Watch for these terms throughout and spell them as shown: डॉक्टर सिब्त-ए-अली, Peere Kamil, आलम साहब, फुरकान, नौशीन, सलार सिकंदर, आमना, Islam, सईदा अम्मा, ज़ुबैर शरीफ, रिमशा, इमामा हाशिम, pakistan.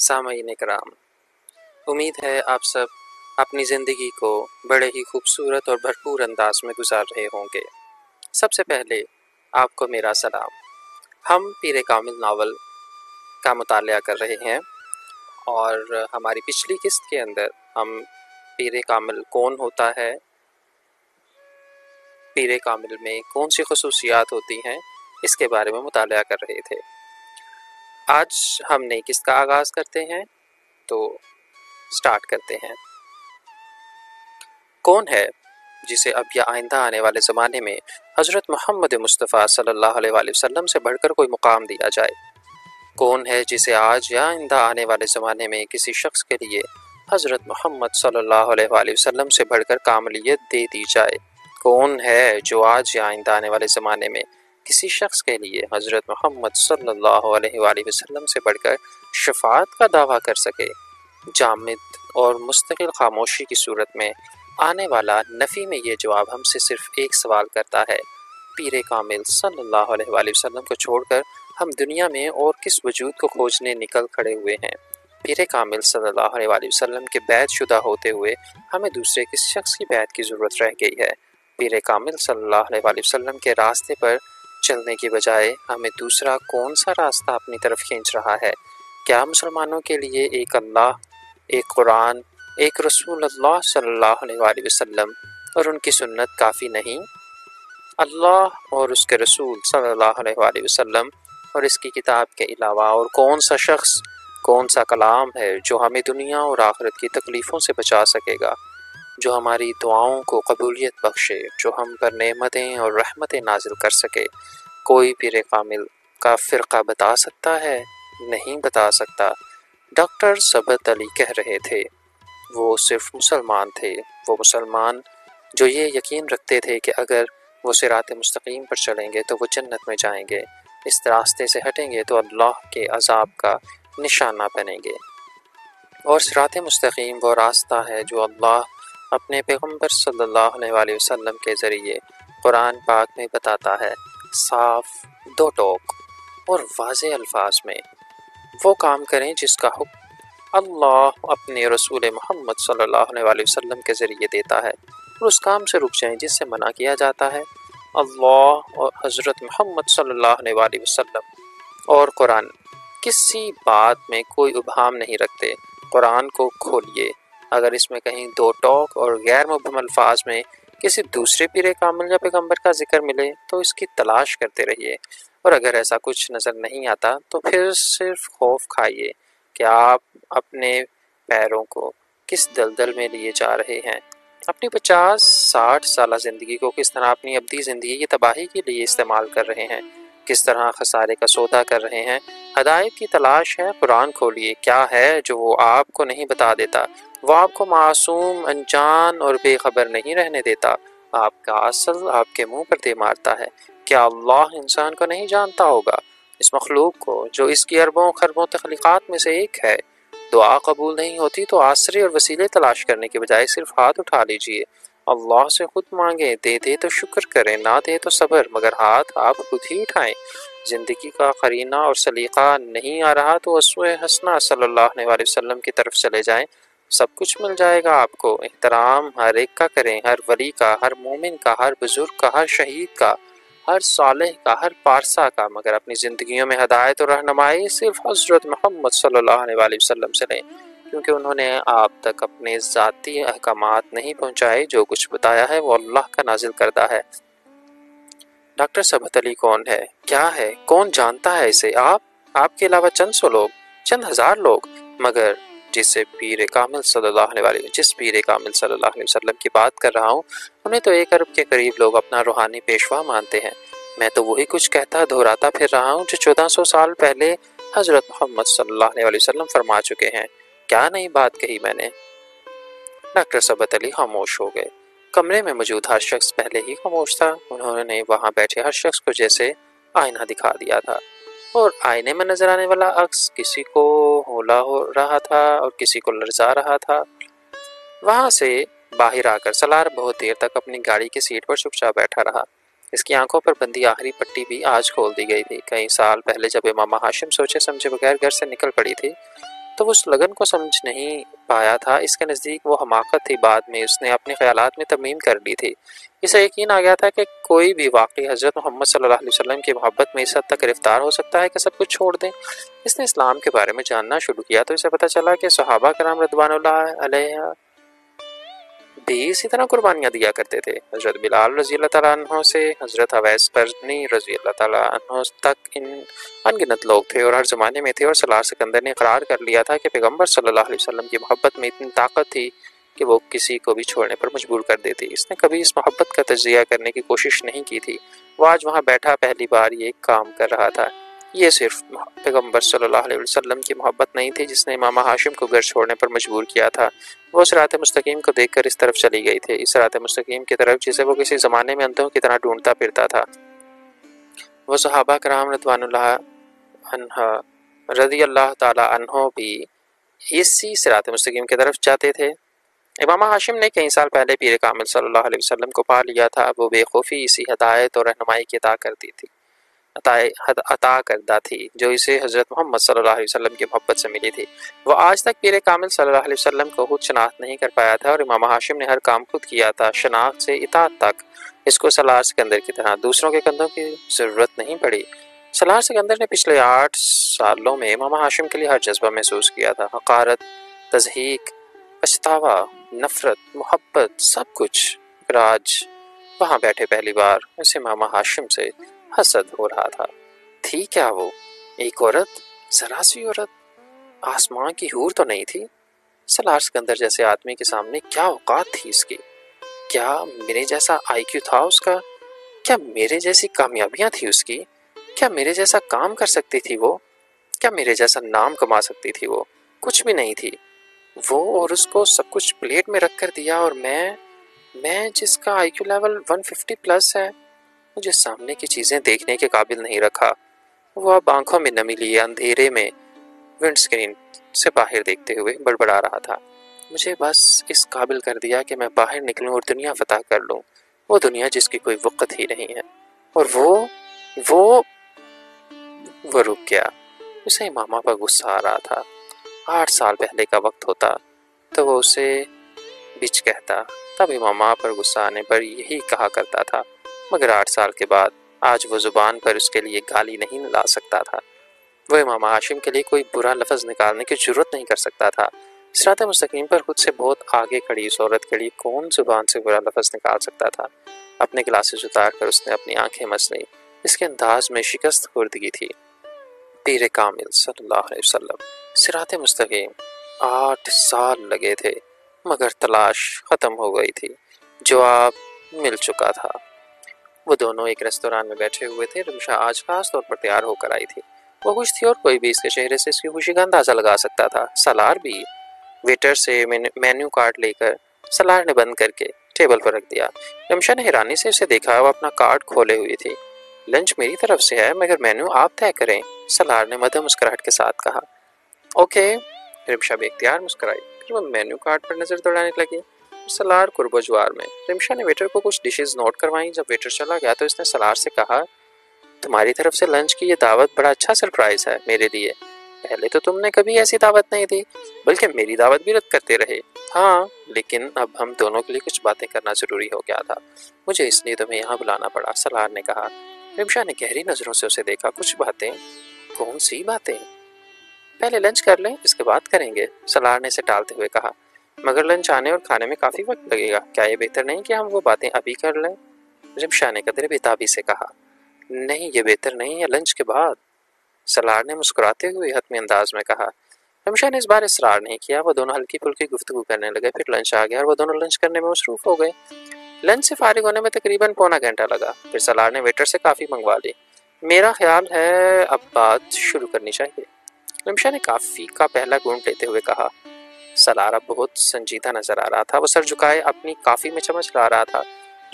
सामईन कराम, उम्मीद है आप सब अपनी ज़िंदगी को बड़े ही खूबसूरत और भरपूर अंदाज में गुजार रहे होंगे। सबसे पहले आपको मेरा सलाम। हम पीरे कामिल नावल का मुतालिया कर रहे हैं और हमारी पिछली किस्त के अंदर हम पीरे कामिल कौन होता है, पीरे कामिल में कौन सी खसूसियात होती हैं, इसके बारे में मुतालिया कर रहे थे। आज हम नई किस्त का आगाज़ करते हैं, तो स्टार्ट करते हैं। कौन है जिसे अब या आइंदा आने वाले ज़माने में हज़रत मोहम्मद मुस्तफ़ा सल्लल्लाहु अलैहि वसल्लम से बढ़कर कोई मुकाम दिया जाए? कौन है जिसे आज या आइंदा आने वाले ज़माने में किसी शख्स के लिए हज़रत मोहम्मद सल्लल्लाहु अलैहि वसल्लम से बढ़कर कामलियत दे दी जाए? कौन है जो आज या आइंदा आने वाले ज़माने में किसी शख्स के लिए हज़रत मोहम्मद सल्लल्लाहु अलैहि वसल्लम से बढ़कर शफाअत का दावा कर सके? जामिद और मुस्तकिल खामोशी की सूरत में आने वाला नफ़ी में ये जवाब हमसे सिर्फ एक सवाल करता है, पीरे कामिल सल्लल्लाहु अलैहि वसल्लम को छोड़कर हम दुनिया में और किस वजूद को खोजने निकल खड़े हुए हैं? पीरे कामिल सल्लल्लाहु अलैहि वसल्लम के बैतशुदा होते हुए हमें दूसरे किस शख्स की बैत की ज़रूरत रह गई है? पीरे कामिल सल्लल्लाहु अलैहि वसल्लम के रास्ते पर चलने की बजाय हमें दूसरा कौन सा रास्ता अपनी तरफ खींच रहा है? क्या मुसलमानों के लिए एक अल्लाह, एक कुरान, एक रसूल अल्लाह सल्लल्लाहु अलैहि वसल्लम और उनकी सुन्नत काफ़ी नहीं? अल्लाह और उसके रसूल सल्लल्लाहु अलैहि वसल्लम और इसकी किताब के अलावा और कौन सा शख्स, कौन सा कलाम है जो हमें दुनिया और आखिरत की तकलीफ़ों से बचा सकेगा, जो हमारी दुआओं को कबूलियत बख्शे, जो हम पर नेमतें और रहमतें नाजिल कर सके? कोई पीरे कामिल का फ़िरका बता सकता है? नहीं बता सकता। डॉक्टर सिब्त-ए-अली कह रहे थे वो सिर्फ मुसलमान थे, वो मुसलमान जो ये यकीन रखते थे कि अगर वो सिरात मुस्तकीम पर चलेंगे तो वो जन्नत में जाएंगे, इस रास्ते से हटेंगे तो अल्लाह के अजाब का निशाना बनेंगे। और सिरात मुस्तकीम वो रास्ता है जो अल्लाह अपने पैगम्बर सल्लल्लाहु अलैहि वसल्लम के ज़रिए कुरान पाक में बताता है, साफ, दो टोक और वाज़े अल्फाज में। वो काम करें जिसका हुक्म अल्लाह अपने रसूल मोहम्मद सल्लल्लाहु अलैहि वसल्लम के ज़रिए देता है, और उस काम से रुक जाएं जिससे मना किया जाता है। अल्लाह और हज़रत मोहम्मद सल्लल्लाहु अलैहि वसल्लम और कुरान किसी बात में कोई उभाम नहीं रखते। कुरान को खोलिए, अगर इसमें कहीं दो टोक और गैर मुबहम अल्फाज में किसी दूसरे पीरे कामिल या पैगम्बर का जिक्र मिले तो इसकी तलाश करते रहिए, और अगर ऐसा कुछ नज़र नहीं आता तो फिर सिर्फ खौफ खाइए कि आप अपने पैरों को किस दलदल में लिए जा रहे हैं। अपनी 50-60 साल ज़िंदगी को किस तरह अपनी अबदी ज़िंदगी की तबाही के लिए इस्तेमाल कर रहे हैं, किस तरह खसारे का सौदा कर रहे हैं। हदायत की तलाश है, कुरान खोलिए। क्या है जो वो आपको नहीं बता देता? वो आपको मासूम, अनजान और बेखबर नहीं रहने देता। आपका असल आपके मुंह पर दे मारता है। क्या अल्लाह इंसान को नहीं जानता होगा, इस मखलूक को जो इसकी अरबों खरबों तख्लीक़ात में से एक है? दुआ कबूल नहीं होती तो आसरे और वसीले तलाश करने के बजाय सिर्फ हाथ उठा लीजिए। अल्लाह से खुद मांगे, दे दे तो शुक्र करें, ना दे तो सब्र, मगर हाथ आप खुद ही उठाएं। ज़िंदगी का करीना और सलीका नहीं आ रहा तो उसवे हसना सल्लल्लाहु अलैहि वसल्लम की तरफ चले जाएं, सब कुछ मिल जाएगा आपको। एहतराम हर एक का करें, हर वली का, हर मोमिन का, हर बुजुर्ग का, हर शहीद का, हर सालेह का, हर पारसा का, मगर अपनी ज़िंदगियों में हदायत और रहनुमाई सिर्फ हज़रत मोहम्मद सल्लल्लाहु अलैहि वसल्लम से लें, क्योंकि उन्होंने आप तक अपने ज़ाती अहकामात नहीं पहुँचाए। जो कुछ बताया है वो अल्लाह का नाजिल करदा है। डॉक्टर सिब्त-ए-अली कौन है, क्या है, कौन जानता है इसे? आपके अलावा चंद सौ लोग, चंद हज़ार लोग, मगर जिस पीरे कामिल सल्लल्लाहु अलैहि वसल्लम की बात कर रहा हूँ, उन्हें तो 1 अरब के करीब लोग अपना रूहानी पेशवा मानते हैं। मैं तो वही कुछ कहता दोहराता फिर रहा हूँ जो 1400 साल पहले हज़रत मोहम्मद सल्लल्लाहु अलैहि वसल्लम फरमा चुके हैं। क्या नई बात कही मैंने? डॉक्टर सिब्त-ए-अली खामोश हो गए। कमरे में मौजूद हर शख्स पहले ही खामोश था। उन्होंने वहाँ बैठे हर शख्स को जैसे आईना दिखा दिया था, और आईने में नजर आने वाला अक्स किसी को होला हो रहा था और किसी को लर्जा रहा था। वहाँ से बाहर आकर सलार बहुत देर तक अपनी गाड़ी की सीट पर चुपचाप बैठा रहा। इसकी आंखों पर बंदी आखिरी पट्टी भी आज खोल दी गई थी। कई साल पहले जब इमामा हाशिम सोचे समझे बगैर घर से निकल पड़ी थी तो वो उस लगन को समझ नहीं पाया था। इसके नज़दीक वो हमाकत थी। बाद में उसने अपने ख्यालात में तरमीम कर ली थी। इसे यकीन आ गया था कि कोई भी वाकई हज़रत मोहम्मद सल्लल्लाहु अलैहि वसल्लम की मोहब्बत में इस हद तक गिरफ्तार हो सकता है कि सब कुछ छोड़ दें। इसने इस्लाम के बारे में जानना शुरू किया तो इसे पता चला कि सहाबा कराम रज़ियल्लाहु अलैहिम भी इसी तरह कुर्बानियाँ दिया करते थे। हज़रत बिलाल रज़ियल्लाहु तआला अन्हु से हज़रत अवैस करनी रज़ियल्लाहु तआला अन्हु तक इन अनगिनत लोग थे और हर ज़माने में थे। और सलार सिकंदर ने इकरार कर लिया था कि पैगम्बर सल्लल्लाहु अलैहि वसल्लम की मोहब्बत में इतनी ताकत थी कि वो किसी को भी छोड़ने पर मजबूर कर देती। इसने कभी इस मोहब्बत का तजिया करने की कोशिश नहीं की थी। वो आज वहाँ बैठा पहली बार ये काम कर रहा था। ये सिर्फ पैगम्बर सल्लल्लाहु अलैहि वसल्लम की मोहब्बत नहीं थी जिसने इमामा हाशिम को घर छोड़ने पर मजबूर किया था। वो सिरात मुस्तकीम को देखकर इस तरफ चली गई थी, इस सिरात मुस्तकीम की तरफ जिसे वो किसी ज़माने में अंधों की तरह ढूंढता फिरता था। वो सहाबा कराम रज़ियल्लाहु तआला अन्हु भी इसी सिरात मुस्तकीम की तरफ जाते थे। इमामा हाशिम ने कई साल पहले पीर कामिल सल्लल्लाहु अलैहि वसल्लम को पा लिया था। वो बेखौफ़ी इसी हदायत और रहनुमाई की अता करदा थी जो इसे हज़रत मोहम्मद सल्लल्लाहु अलैहि वसल्लम की मोहब्बत से मिली थी। वो आज तक पीर कामिल सल्लल्लाहु अलैहि वसल्लम को खुद शनाख्त नहीं कर पाया था और इमामा हाशिम ने हर काम खुद किया था, शनाख्त से इताअत तक। इसको सलार सिकंदर की तरह दूसरों के कंधों की ज़रूरत नहीं पड़ी। सलार सिकंदर ने पिछले 8 सालों में इमामा हाशिम के लिए हर जज्बा महसूस किया था। हकारत, तजहीक, पछतावा, नफरत, मोहब्बत, सब कुछ। राज वहाँ बैठे पहली बार उसे मामा हाशिम से हसद हो रहा था। थी क्या वो एक औरत, जरा सी औरत, आसमान की हूर तो नहीं थी। सलार सिकंदर जैसे आदमी के सामने क्या औकात थी इसकी? क्या मेरे जैसा आईक्यू था उसका? क्या मेरे जैसी कामयाबियाँ थी उसकी? क्या मेरे जैसा काम कर सकती थी वो? क्या मेरे जैसा नाम कमा सकती थी वो? कुछ भी नहीं थी वो। और उसको सब कुछ प्लेट में रख कर दिया। और मैं जिसका आईक्यू लेवल 150 प्लस है, मुझे सामने की चीज़ें देखने के काबिल नहीं रखा। वो अब आंखों में नमी लिए अंधेरे में विंड स्क्रीन से बाहर देखते हुए बड़बड़ा रहा था। मुझे बस इस काबिल कर दिया कि मैं बाहर निकलूं और दुनिया फतह कर लूं। वो दुनिया जिसकी कोई वक्त ही नहीं है। और वो रुक गया। उसे इमामा पर गुस्सा आ रहा था। 8 साल पहले का वक्त होता तो वो उसे बिच कहता, तब इमामा पर गुस्सा आने पर यही कहा करता था। मगर 8 साल के बाद आज वो ज़ुबान पर उसके लिए गाली नहीं ला सकता था। वो इमामा हाशिम के लिए कोई बुरा लफ्ज़ निकालने की ज़रूरत नहीं कर सकता था। सिरात मुस्तकीम पर खुद से बहुत आगे खड़ी इस औरत के लिए कौन ज़ुबान से बुरा लफ्ज़ निकाल सकता था? अपने ग्लासेज उतार कर उसने अपनी आँखें मस ली। इसके अंदाज में शिकस्त खुर्दगी थी। पीर कामिल सल्लल्लाहु अलैहि वसल्लम, सिरात मुस्तकीम। 8 साल लगे थे मगर तलाश ख़त्म हो गई थी। जवाब मिल चुका था। वो दोनों एक रेस्तोरां में बैठे हुए थे। रिमशा आज खास तौर पर तैयार होकर आई थी। वो खुश थी और कोई भी इसके चेहरे से इसकी खुशी का अंदाज़ा लगा सकता था। सलार भी। वेटर से मेन्यू कार्ड लेकर सलार ने बंद करके टेबल पर रख दिया। रिमशा ने हैरानी से उसे देखा। वो अपना कार्ड खोले हुए थी। लंच मेरी तरफ से है मगर मेन्यू आप तय करें, सलार ने मध्यम मुस्कुराहट के साथ कहा। ओके, रिमशा बेख्तियार मुस्कुराई। फिर वो मेन्यू कार्ड पर नज़र दौड़ाने लगी। सलार कुर्बोजवार में। रिमशा ने वेटर को कुछ डिशेस नोट करवाई। जब वेटर चला गया तो इसने सलार से कहा, तुम्हारी तरफ से लंच की ये दावत बड़ा अच्छा सरप्राइज़ है मेरे लिए। पहले तो तुमने कभी ऐसी दावत नहीं दी, बल्कि मेरी दावत भी रद्द करते रहे। हाँ, लेकिन अब हम दोनों के लिए कुछ बातें करना ज़रूरी हो गया था, मुझे इसलिए तुम्हें यहाँ बुलाना पड़ा, सलार ने कहा। रिमशा ने गहरी नज़रों से उसे देखा। कुछ बातें? कौन सी बातें? पहले लंच कर लें, इसके बाद करेंगे, सलार ने इसे टालते हुए कहा। मगर लंच आने और खाने में काफ़ी वक्त लगेगा, क्या ये बेहतर नहीं कि हम वो बातें अभी कर लें? रिमशा ने कदर बेताबी से कहा। नहीं, ये बेहतर नहीं है, लंच के बाद, सलार ने मुस्कुराते हुए हतमी अंदाज में कहा। रिमशा ने इस बार इसरार नहीं किया। वो दोनों हल्की फुल्की गुफ्तगू करने लगे। फिर लंच आ गया और वो दोनों लंच करने में मसरूफ हो गए। लंच से फारिग होने में तकरीबन पौना घंटा लगा। फिर सलार ने वेटर से काफ़ी मंगवा ली। मेरा ख्याल है अब बात शुरू करनी चाहिए, रिमशा ने काफ़ी का पहला घूंट लेते हुए कहा। सलार बहुत संजीदा नज़र आ रहा था। वो सर झुकाए अपनी काफ़ी में चम्मच ला रहा था।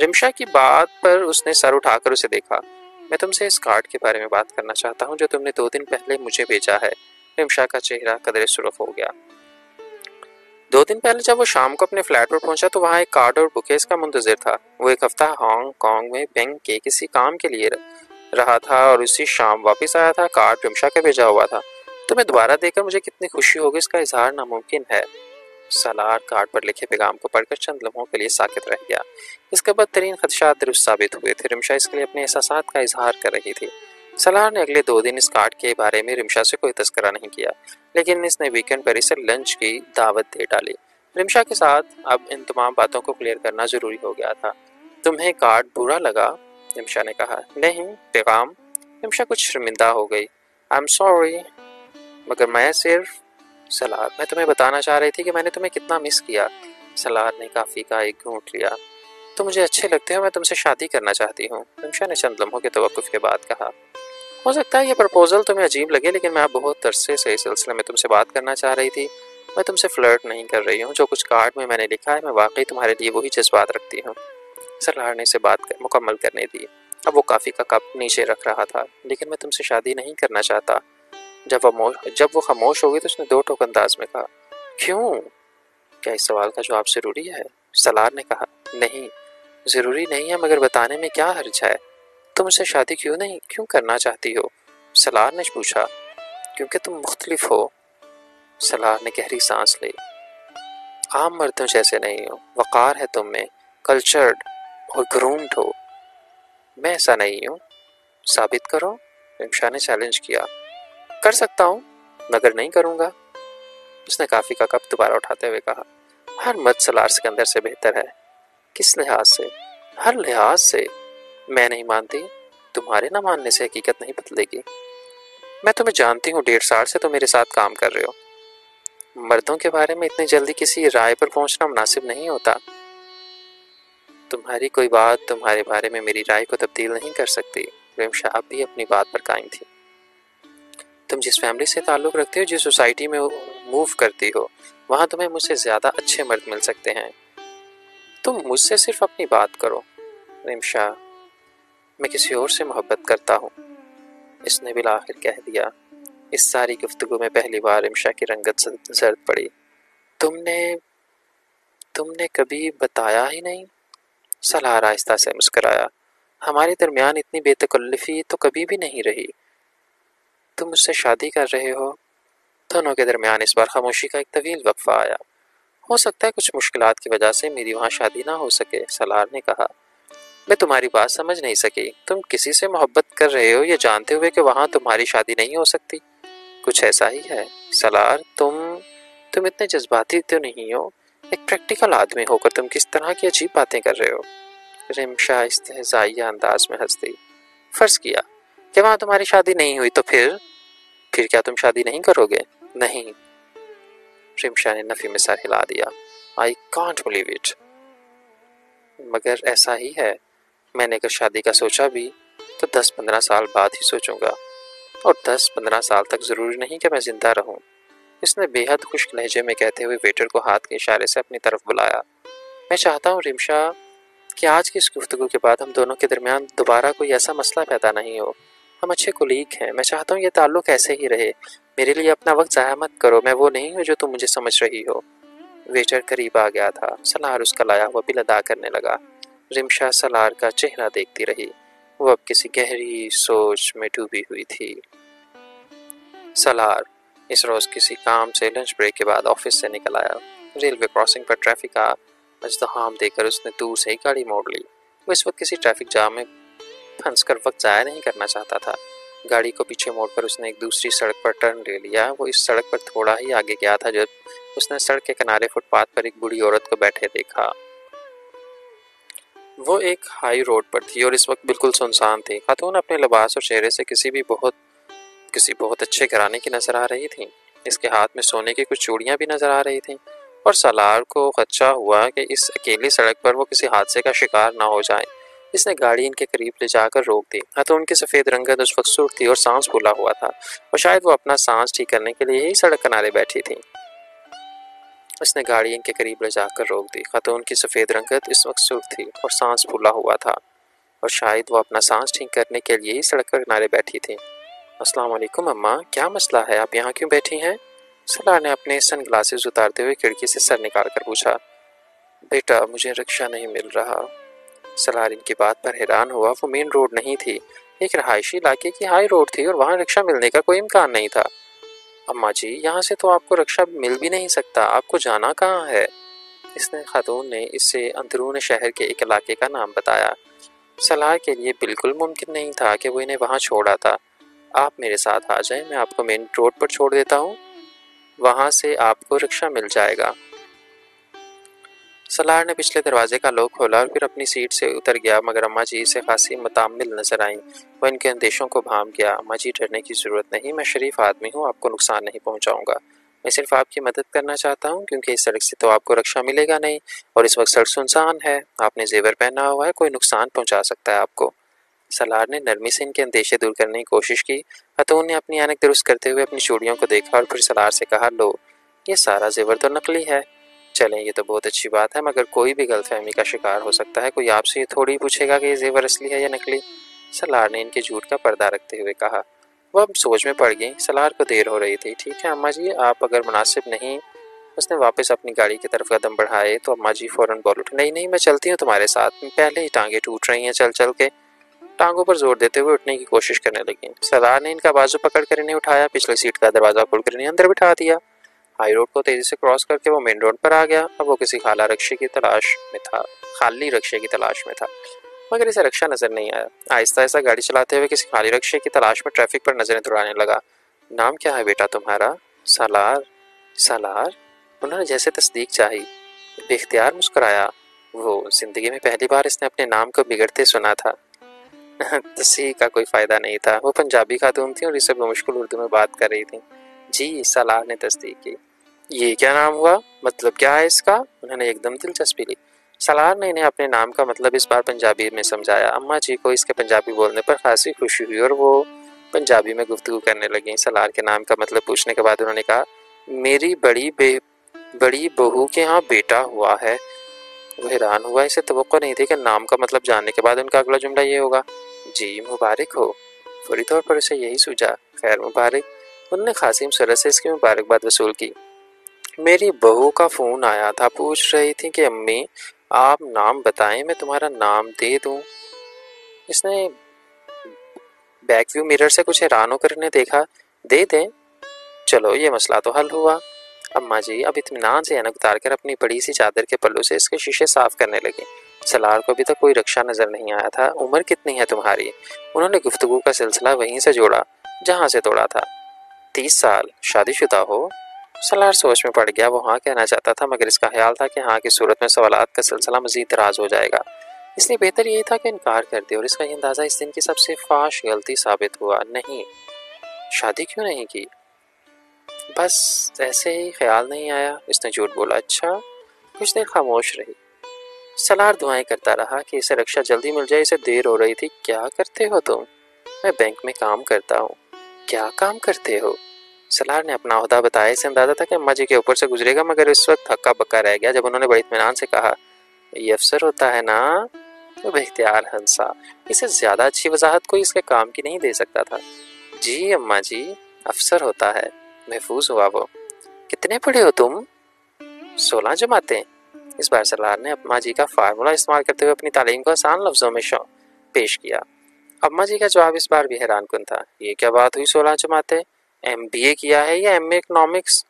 रिमशा की बात पर उसने सर उठाकर उसे देखा। मैं तुमसे इस कार्ड के बारे में बात करना चाहता हूँ जो तुमने 2 दिन पहले मुझे भेजा है। रिमशा का चेहरा कदरे सुर्ख हो गया। 2 दिन पहले जब वो शाम को अपने फ्लैट पर पहुंचा तो वहाँ एक कार्ड और बुकेस का मुंतज़िर था। वो एक हफ्ता हांगकॉन्ग में बैंक के किसी काम के लिए रहा था और उसी शाम वापस आया था। कार्ड रिमशा का भेजा हुआ था। तुम्हें दोबारा देखकर मुझे कितनी खुशी होगी इसका इजहार नामुमकिन है। सलार कार्ड पर लिखे पैगाम को पढ़कर चंद लम्हों के लिए साकित रह गया। इसके बदतरीन खदशात दुरुस्त साबित हुए थे। रिमशा इसके लिए अपने एहसासात का इजहार कर रही थी। सलार ने अगले 2 दिन इस कार्ड के बारे में रिमशा से कोई तस्करा नहीं किया, लेकिन इसने वीकेंड पर इसे लंच की दावत दे डाली। रिमशा के साथ अब इन तमाम बातों को क्लियर करना जरूरी हो गया था। तुम्हें कार्ड बुरा लगा? रिमशा ने कहा। नहीं, पैगाम। रिमशा कुछ शर्मिंदा हो गई। आई एम सॉरी, मगर मैं सिर्फ... सलार, मैं तुम्हें बताना चाह रही थी कि मैंने तुम्हें कितना मिस किया। सलार ने काफ़ी का एक घूंट लिया। तुम मुझे अच्छे लगते हो, मैं तुमसे शादी करना चाहती हूँ। रिमशा ने चंद लम्हों के तवक्कुफ़ के बाद कहा। हो सकता है ये प्रपोजल तुम्हें अजीब लगे, लेकिन मैं बहुत अरसे से इस सिलसिले में तुमसे बात करना चाह रही थी। मैं तुमसे फ्लर्ट नहीं कर रही हूँ। जो कुछ कार्ड में मैंने लिखा है, मैं वाकई तुम्हारे लिए वही जज्बात रखती हूँ। सलार ने इसे बात मुकम्मल करने दी। अब वो काफ़ी का कप नीचे रख रहा था। लेकिन मैं तुमसे शादी नहीं करना चाहता। जब वो खामोश हो गई तो उसने 2 टोक अंदाज में कहा, क्यों? क्या इस सवाल का जवाब ज़रूरी है? सलार ने कहा, नहीं, ज़रूरी नहीं है, मगर बताने में क्या हर्ज है? तुम उससे शादी क्यों करना चाहती हो? सलार ने पूछा। क्योंकि तुम मुख्तलिफ हो। सलार ने गहरी सांस ली। आम मर्दों जैसे नहीं हो। वक़ार है तुम में, कल्चर्ड और ग्रूम्ड हो। मैं ऐसा नहीं हूँ। साबित करो, रिमशा ने चैलेंज किया। कर सकता हूँ, मगर नहीं करूँगा, उसने काफ़ी का कप दोबारा उठाते हुए कहा। हर मर्द सलार सिकंदर से बेहतर है। किस लिहाज से? हर लिहाज से। मैं नहीं मानती। तुम्हारे ना मानने से हकीकत नहीं बदलेगी। मैं तुम्हें जानती हूँ, 1.5 साल से तुम मेरे साथ काम कर रहे हो। मर्दों के बारे में इतनी जल्दी किसी राय पर पहुँचना मुनासिब नहीं होता। तुम्हारी कोई बात तुम्हारे बारे में मेरी राय को तब्दील नहीं कर सकती। रिमशा अब भी अपनी बात पर कायम थी। तुम जिस फैमिली से ताल्लुक़ रखते हो, जिस सोसाइटी में मूव करती हो, वहाँ तुम्हें मुझसे ज़्यादा अच्छे मर्द मिल सकते हैं। तुम मुझसे सिर्फ अपनी बात करो। रिमशा, मैं किसी और से मोहब्बत करता हूँ, इसने बिल आखिर कह दिया। इस सारी गुफ्तगू में पहली बार रिमशा की रंगत जर्द पड़ी। तुमने कभी बताया ही नहीं? सलार आहिस्ता से मुस्कराया। हमारे दरमियान इतनी बेतकल्लफ़ी तो कभी भी नहीं रही। तुम मुझसे शादी कर रहे हो। दोनों के दरमियान इस बार खामोशी का एक तवील वक्फा आया। हो सकता है कुछ मुश्किलात की वजह से मेरी वहाँ शादी ना हो सके, सलार ने कहा। मैं तुम्हारी बात समझ नहीं सकी। तुम किसी से मोहब्बत कर रहे हो, ये जानते हुए कि वहाँ तुम्हारी शादी नहीं हो सकती। कुछ ऐसा ही है सलार। तुम इतने जज्बाती तो नहीं हो। एक प्रैक्टिकल आदमी होकर तुम किस तरह की अजीब बातें कर रहे हो। रिमशा इस्तेहज़ाइया अंदाज में हंसती। फ़र्ज़ किया कि वहाँ तुम्हारी शादी नहीं हुई, तो फिर क्या तुम शादी नहीं करोगे? नहीं, रिमशा ने नफ़ी में सर हिला दिया। I can't believe it. मगर ऐसा ही है। मैंने अगर शादी का सोचा भी तो 10-15 साल बाद ही सोचूंगा, और 10-15 साल तक ज़रूरी नहीं कि मैं ज़िंदा रहूँ, इसने बेहद खुश्क लहजे में कहते हुए वेटर को हाथ के इशारे से अपनी तरफ बुलाया। मैं चाहता हूँ रिमशा कि आज की इस गुफ्तगू के बाद हम दोनों के दरमियान दोबारा कोई ऐसा मसला पैदा नहीं हो। हम अच्छे कोलीग हैं। मैं चाहता हूँ ये ताल्लुक़ ऐसे ही रहे। मेरे लिए अपना वक्त ज़ाया मत करो। मैं वो नहीं हूँ जो तुम मुझे समझ रही हो। वेटर करीब आ गया था। सलार उसका लाया हुआ बिल अदा करने लगा। रिमशा सलार का चेहरा देखती रही। वो अब किसी गहरी सोच में डूबी हुई थी। सलार इस रोज़ किसी काम से लंच ब्रेक के बाद ऑफिस से निकल आया। रेलवे क्रॉसिंग पर ट्रैफिक का अजदहाम देखकर उसने दूर से ही गाड़ी मोड़ ली। वो इस वक्त किसी ट्रैफिक जाम में फंसकर वक्त ज़ाया नहीं करना चाहता था। गाड़ी को पीछे मोड़कर उसने एक दूसरी सड़क पर टर्न ले लिया। वो इस सड़क पर थोड़ा ही आगे गया था जब उसने सड़क के किनारे फुटपाथ पर एक बूढ़ी औरत को बैठे देखा। वो एक हाई रोड पर थी और इस वक्त बिल्कुल सुनसान थी। खातून अपने लिबास और चेहरे से किसी बहुत अच्छे घराने की नज़र आ रही थी। इसके हाथ में सोने की कुछ चूड़ियाँ भी नज़र आ रही थीं, और सलार को खदशा हुआ कि इस अकेली सड़क पर वो किसी हादसे का शिकार ना हो जाए। इसने गाड़ी इनके करीब ले जाकर रोक दी। तो उनकी सफ़ेद रंगत उस वक्त सुर्ख थी और सांस फूला हुआ था, और शायद वो अपना सांस ठीक करने के लिए ही सड़क किनारे बैठी थी। इसने गाड़ी इनके करीब ले जाकर रोक दी। खातून की सफ़ेद रंगत इस वक्त सुर्ख थी और सांस फूला हुआ था, और शायद वो अपना सांस ठीक करने के लिए ही सड़क के किनारे बैठी थी। अस्सलाम वालेकुम अम्मा, क्या मसला है? आप यहाँ क्यों बैठी हैं? सलार ने अपने सन ग्लासेस उतारते हुए खिड़की से सर निकाल कर पूछा। बेटा, मुझे रिक्शा नहीं मिल रहा। सलार इनकी बात पर हैरान हुआ। वो मेन रोड नहीं थी, एक रहायशी इलाके की हाई रोड थी, और वहाँ रिक्शा मिलने का कोई इम्कान नहीं था। अम्मा जी, यहाँ से तो आपको रक्षा मिल भी नहीं सकता, आपको जाना कहाँ है? इसने खातून ने इससे अंदरून शहर के एक इलाके का नाम बताया। सलार के लिए बिल्कुल मुमकिन नहीं था कि वो इन्हें वहाँ छोड़ा था। आप मेरे साथ आ जाएं, मैं आपको मेन रोड पर छोड़ देता हूँ, वहाँ से आपको रिक्शा मिल जाएगा। सलार ने पिछले दरवाजे का लॉक खोला और फिर अपनी सीट से उतर गया, मगर अम्मा जी से खासी मुतामिल नजर आई। वह इनके अंदेशों को भांप गया। अम्मा जी, डरने की ज़रूरत नहीं, मैं शरीफ आदमी हूँ, आपको नुकसान नहीं पहुँचाऊँगा। मैं सिर्फ आपकी मदद करना चाहता हूँ, क्योंकि इस सड़क से तो आपको रक्षा मिलेगा नहीं और इस वक्त सड़क सुनसान है। आपने जेवर पहना हुआ है, कोई नुकसान पहुँचा सकता है आपको। सलार ने नरमी से इनके अंदेशे दूर करने की कोशिश की। खातून ने अपनी आनक दुरुस्त करते हुए अपनी चूड़ियों को देखा और फिर सलार से कहा, लो ये सारा जेवर तो नकली है। चलें, ये तो बहुत अच्छी बात है, मगर कोई भी गलतफहमी का शिकार हो सकता है। कोई आपसे ये थोड़ी पूछेगा कि ये जेवर असली है या नकली। सलार ने इनके झूठ का पर्दा रखते हुए कहा। वह अब सोच में पड़ गई। सलार को देर हो रही थी। ठीक है अम्मा जी, आप अगर मुनासिब नहीं। उसने वापस अपनी गाड़ी की तरफ कदम बढ़ाए तो अम्मा जी फ़ौरन बोल उठी, नहीं मैं चलती हूँ तुम्हारे साथ। पहले ही टाँगें टूट रही हैं चल चल के। टांगों पर जोर देते हुए उठने की कोशिश करने लगी। सलार ने इनका बाजू पकड़कर इन्हें उठाया, पिछले सीट का दरवाज़ा खोलकर इन्हें अंदर बिठा दिया। हाई रोड को तेज़ी से क्रॉस करके वो मेन रोड पर आ गया। अब वो किसी खाली रिक्शे की तलाश में था, मगर इसे रिक्शा नज़र नहीं आया। आहिस्ता आहिस्ता गाड़ी चलाते हुए किसी खाली रिक्शे की तलाश में ट्रैफिक पर नज़रें दौड़ाने लगा। नाम क्या है बेटा तुम्हारा? सलार। उन्होंने जैसे तस्दीक चाही। बेख्तियार मुस्कराया वो। जिंदगी में पहली बार इसने अपने नाम को बिगड़ते सुना था। तस्ही का कोई फ़ायदा नहीं था। वो पंजाबी खातून थी और इससे बेमुश्किल उर्दू में बात कर रही थी। जी, सलार ने तस्दीक की। ये क्या नाम हुआ, मतलब क्या है इसका? उन्होंने एकदम दिलचस्पी ली। सलार ने इन्हें अपने नाम का मतलब इस बार पंजाबी में समझाया। अम्मा जी को इसके पंजाबी बोलने पर खासी खुशी हुई और वो पंजाबी में गुफ्तगू करने लगी। सलार के नाम का मतलब पूछने के बाद उन्होंने कहा, मेरी बड़ी बहू के यहाँ बेटा हुआ है। वो हैरान हुआ, इसे तवक्को नहीं थी कि नाम का मतलब जानने के बाद उनका अगला जुमला ये होगा, जी मुबारक हो। फौरी तौर पर उसे यही सूझा, खैर मुबारक। उन्होंने खासी मुसरत से इसकी मुबारकबाद वसूल की। मेरी बहू का फ़ोन आया था, पूछ रही थी कि अम्मी आप नाम बताएं, मैं तुम्हारा नाम दे दूं। इसने बैकव्यू मिरर से कुछ हैरान होकर उन्हें देखा। दे दें, चलो ये मसला तो हल हुआ। अम्मा जी अब इत्मीनान से अनक उतार कर अपनी बड़ी सी चादर के पल्लू से इसके शीशे साफ करने लगे। सलार को अभी तक कोई रक्षा नज़र नहीं आया था। उम्र कितनी है तुम्हारी? उन्होंने गुफ्तगू का सिलसिला वहीं से जोड़ा जहाँ से तोड़ा था। 30 साल। शादीशुदा हो? सलार सोच में पड़ गया। वो हाँ कहना चाहता था, मगर इसका ख्याल था कि हाँ की सूरत में सवालात का सिलसिला मज़ीद दराज हो जाएगा, इसलिए बेहतर यही था कि इनकार कर दे। और इसका अंदाज़ा इस दिन की सबसे फाश गलती साबित हुआ। नहीं, शादी क्यों नहीं की? बस ऐसे ही ख्याल नहीं आया, इसने झूठ बोला। अच्छा, कुछ देर खामोश रही। सलार दुआएं करता रहा कि इसे रिक्शा जल्दी मिल जाए, इसे देर हो रही थी। क्या करते हो तुम? मैं बैंक में काम करता हूँ। क्या काम करते हो? सलार ने अपना ओहदा बताया। इसे अंदाजा था कि अम्मा जी के ऊपर से गुजरेगा, मगर इस वक्त हक्का बक्का रह गया जब उन्होंने बड़े इत्मीनान से कहा, ये अफसर होता है ना। तो बेख्तियार हंसा। इसे ज़्यादा अच्छी वजाहत कोई इसके काम की नहीं दे सकता था। जी अम्मा जी, अफसर होता है। महफूज हुआ वो। कितने पढ़े हो तुम? 16 जमातें। इस बार सलार ने अम्मा जी का फार्मूला इस्तेमाल करते हुए अपनी तालीम को आसान लफ्ज़ों में पेश किया। अम्मा जी का जवाब इस बार भी हैरान कुन था। ये क्या बात हुई 16 जमातें? MBA किया है या MA इकनॉमिक्स?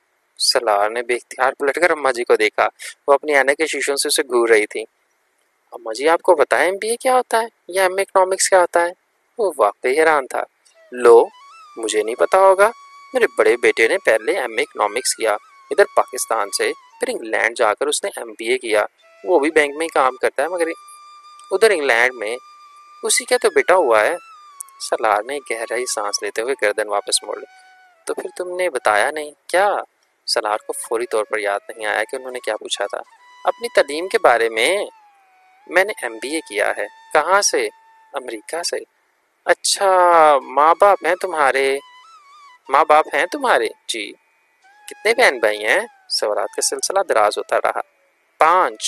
सलार ने बेख्तियार पलटकर अम्मा जी को देखा। वो अपनी आने के शीशों से उसे घूर रही थी। अम्मा जी आपको बताएं MBA क्या होता है या MA इकनॉमिक्स क्या होता है? वो वाकई हैरान था। लो, मुझे नहीं पता होगा। मेरे बड़े बेटे ने पहले MA इकनॉमिक्स किया इधर पाकिस्तान से, फिर इंग्लैंड जाकर उसने MBA किया। वो भी बैंक में ही काम करता है, मगर उधर इंग्लैंड में। उसी का तो बेटा हुआ है। सलार ने गहराई सांस लेते हुए गर्दन वापस मोड़ ली। तो फिर तुमने बताया नहीं क्या? सलार को फौरी तौर पर याद नहीं आया कि उन्होंने क्या पूछा था। अपनी तालीम के बारे में। मैंने MBA किया है। कहाँ से? अमरीका से। अच्छा, माँ बाप हैं तुम्हारे? जी। कितने बहन भाई हैं? सवालात का सिलसिला दराज होता रहा। 5।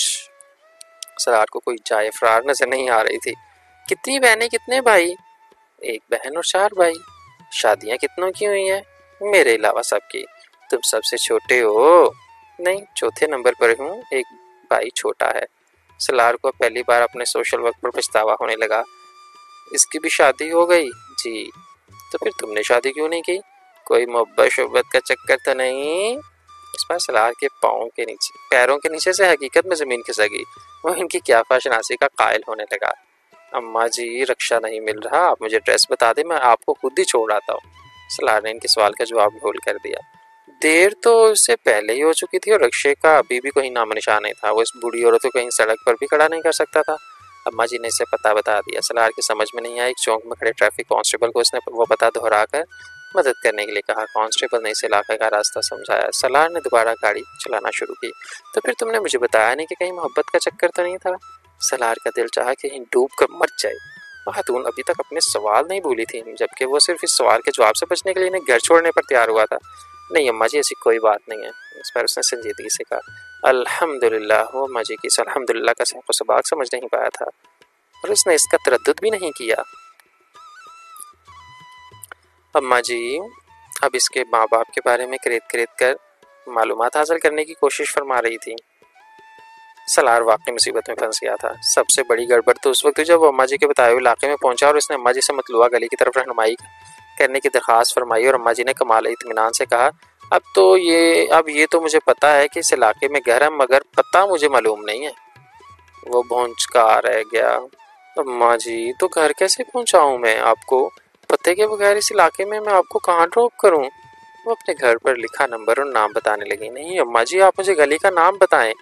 सलार को कोई जाए फरार नजर नहीं आ रही थी। कितनी बहनें कितने भाई? 1 बहन और 4 भाई। शादियां कितनों की हुई हैं? मेरे अलावा सबकी। तुम सबसे छोटे हो? नहीं, 4थे नंबर पर हूँ, 1 भाई छोटा है। सलार को पहली बार अपने सोशल वर्क पर पछतावा होने लगा। इसकी भी शादी हो गई? जी। तो फिर तुमने शादी क्यों नहीं की? कोई मोहब्बत शोहबत का चक्कर तो नहीं। इस बार सलार के पैरों के नीचे से हकीकत में ज़मीन खिसकी। वो इनकी क्या फाशनासी का कायल होने लगा। अम्मा जी रक्षा नहीं मिल रहा, आप मुझे ड्रेस बता दें, मैं आपको खुद ही छोड़ आता हूँ। सलार ने इनके सवाल का जवाब ढोल कर दिया। देर तो उससे पहले ही हो चुकी थी और रिक्शे का अभी भी कोई नामो निशान नहीं था। वो इस बूढ़ी औरत को कहीं सड़क पर भी खड़ा नहीं कर सकता था। अम्मा जी ने इसे पता बता दिया। सलार की समझ में नहीं आया। एक चौंक में खड़े ट्रैफिक कांस्टेबल को उसने वो पता दोहरा कर मदद करने के लिए कहा। कांस्टेबल ने इस इलाके का रास्ता समझाया। सलार ने दोबारा गाड़ी चलाना शुरू की। तो फिर तुमने मुझे बताया नहीं कि कहीं मोहब्बत का चक्कर तो नहीं था। सलार का दिल चाहा कि डूब कर मर जाए। खातून अभी तक अपने सवाल नहीं भूली थी, जबकि वो सिर्फ इस सवाल के जवाब से बचने के लिए इन्हें घर छोड़ने पर तैयार हुआ था। नहीं अम्मा जी, ऐसी कोई बात नहीं है। इस पर उसने संजीदगी से कहा। अल्हम्दुलिल्लाह, वो अम्मा जी की इस अल्हम्दुलिल्लाह का सबको सबाक समझ नहीं पाया था और उसने इसका तरद्दुद भी नहीं किया। अम्मा जी अब इसके माँ बाप के बारे में खरीद खरीद कर मालूमात हासिल करने की कोशिश फरमा रही थी। सलार वाकई मुसीबत में फंस गया था। सबसे बड़ी गड़बड़ तो उस वक्त जब वो अम्मा जी के बताए हुए इलाके में पहुंचा और उसने अम्मा जी से मतलूआ गली की तरफ रहनुमाई करने की दरख्वास्त फरमाई। और अम्मा जी ने कमाल इत्मीनान से कहा, अब ये तो मुझे पता है कि इस इलाके में घर है, मगर पता मुझे मालूम नहीं है। वो भौंचका रह गया। अम्मा जी, तो घर कैसे पहुँचाऊँ मैं आपको? पते के बगैर इस इलाके में मैं आपको कहाँ ड्रॉप करूँ? वो अपने घर पर लिखा नंबर और नाम बताने लगी। नहीं अम्मा जी, आप मुझे गली का नाम बताएं।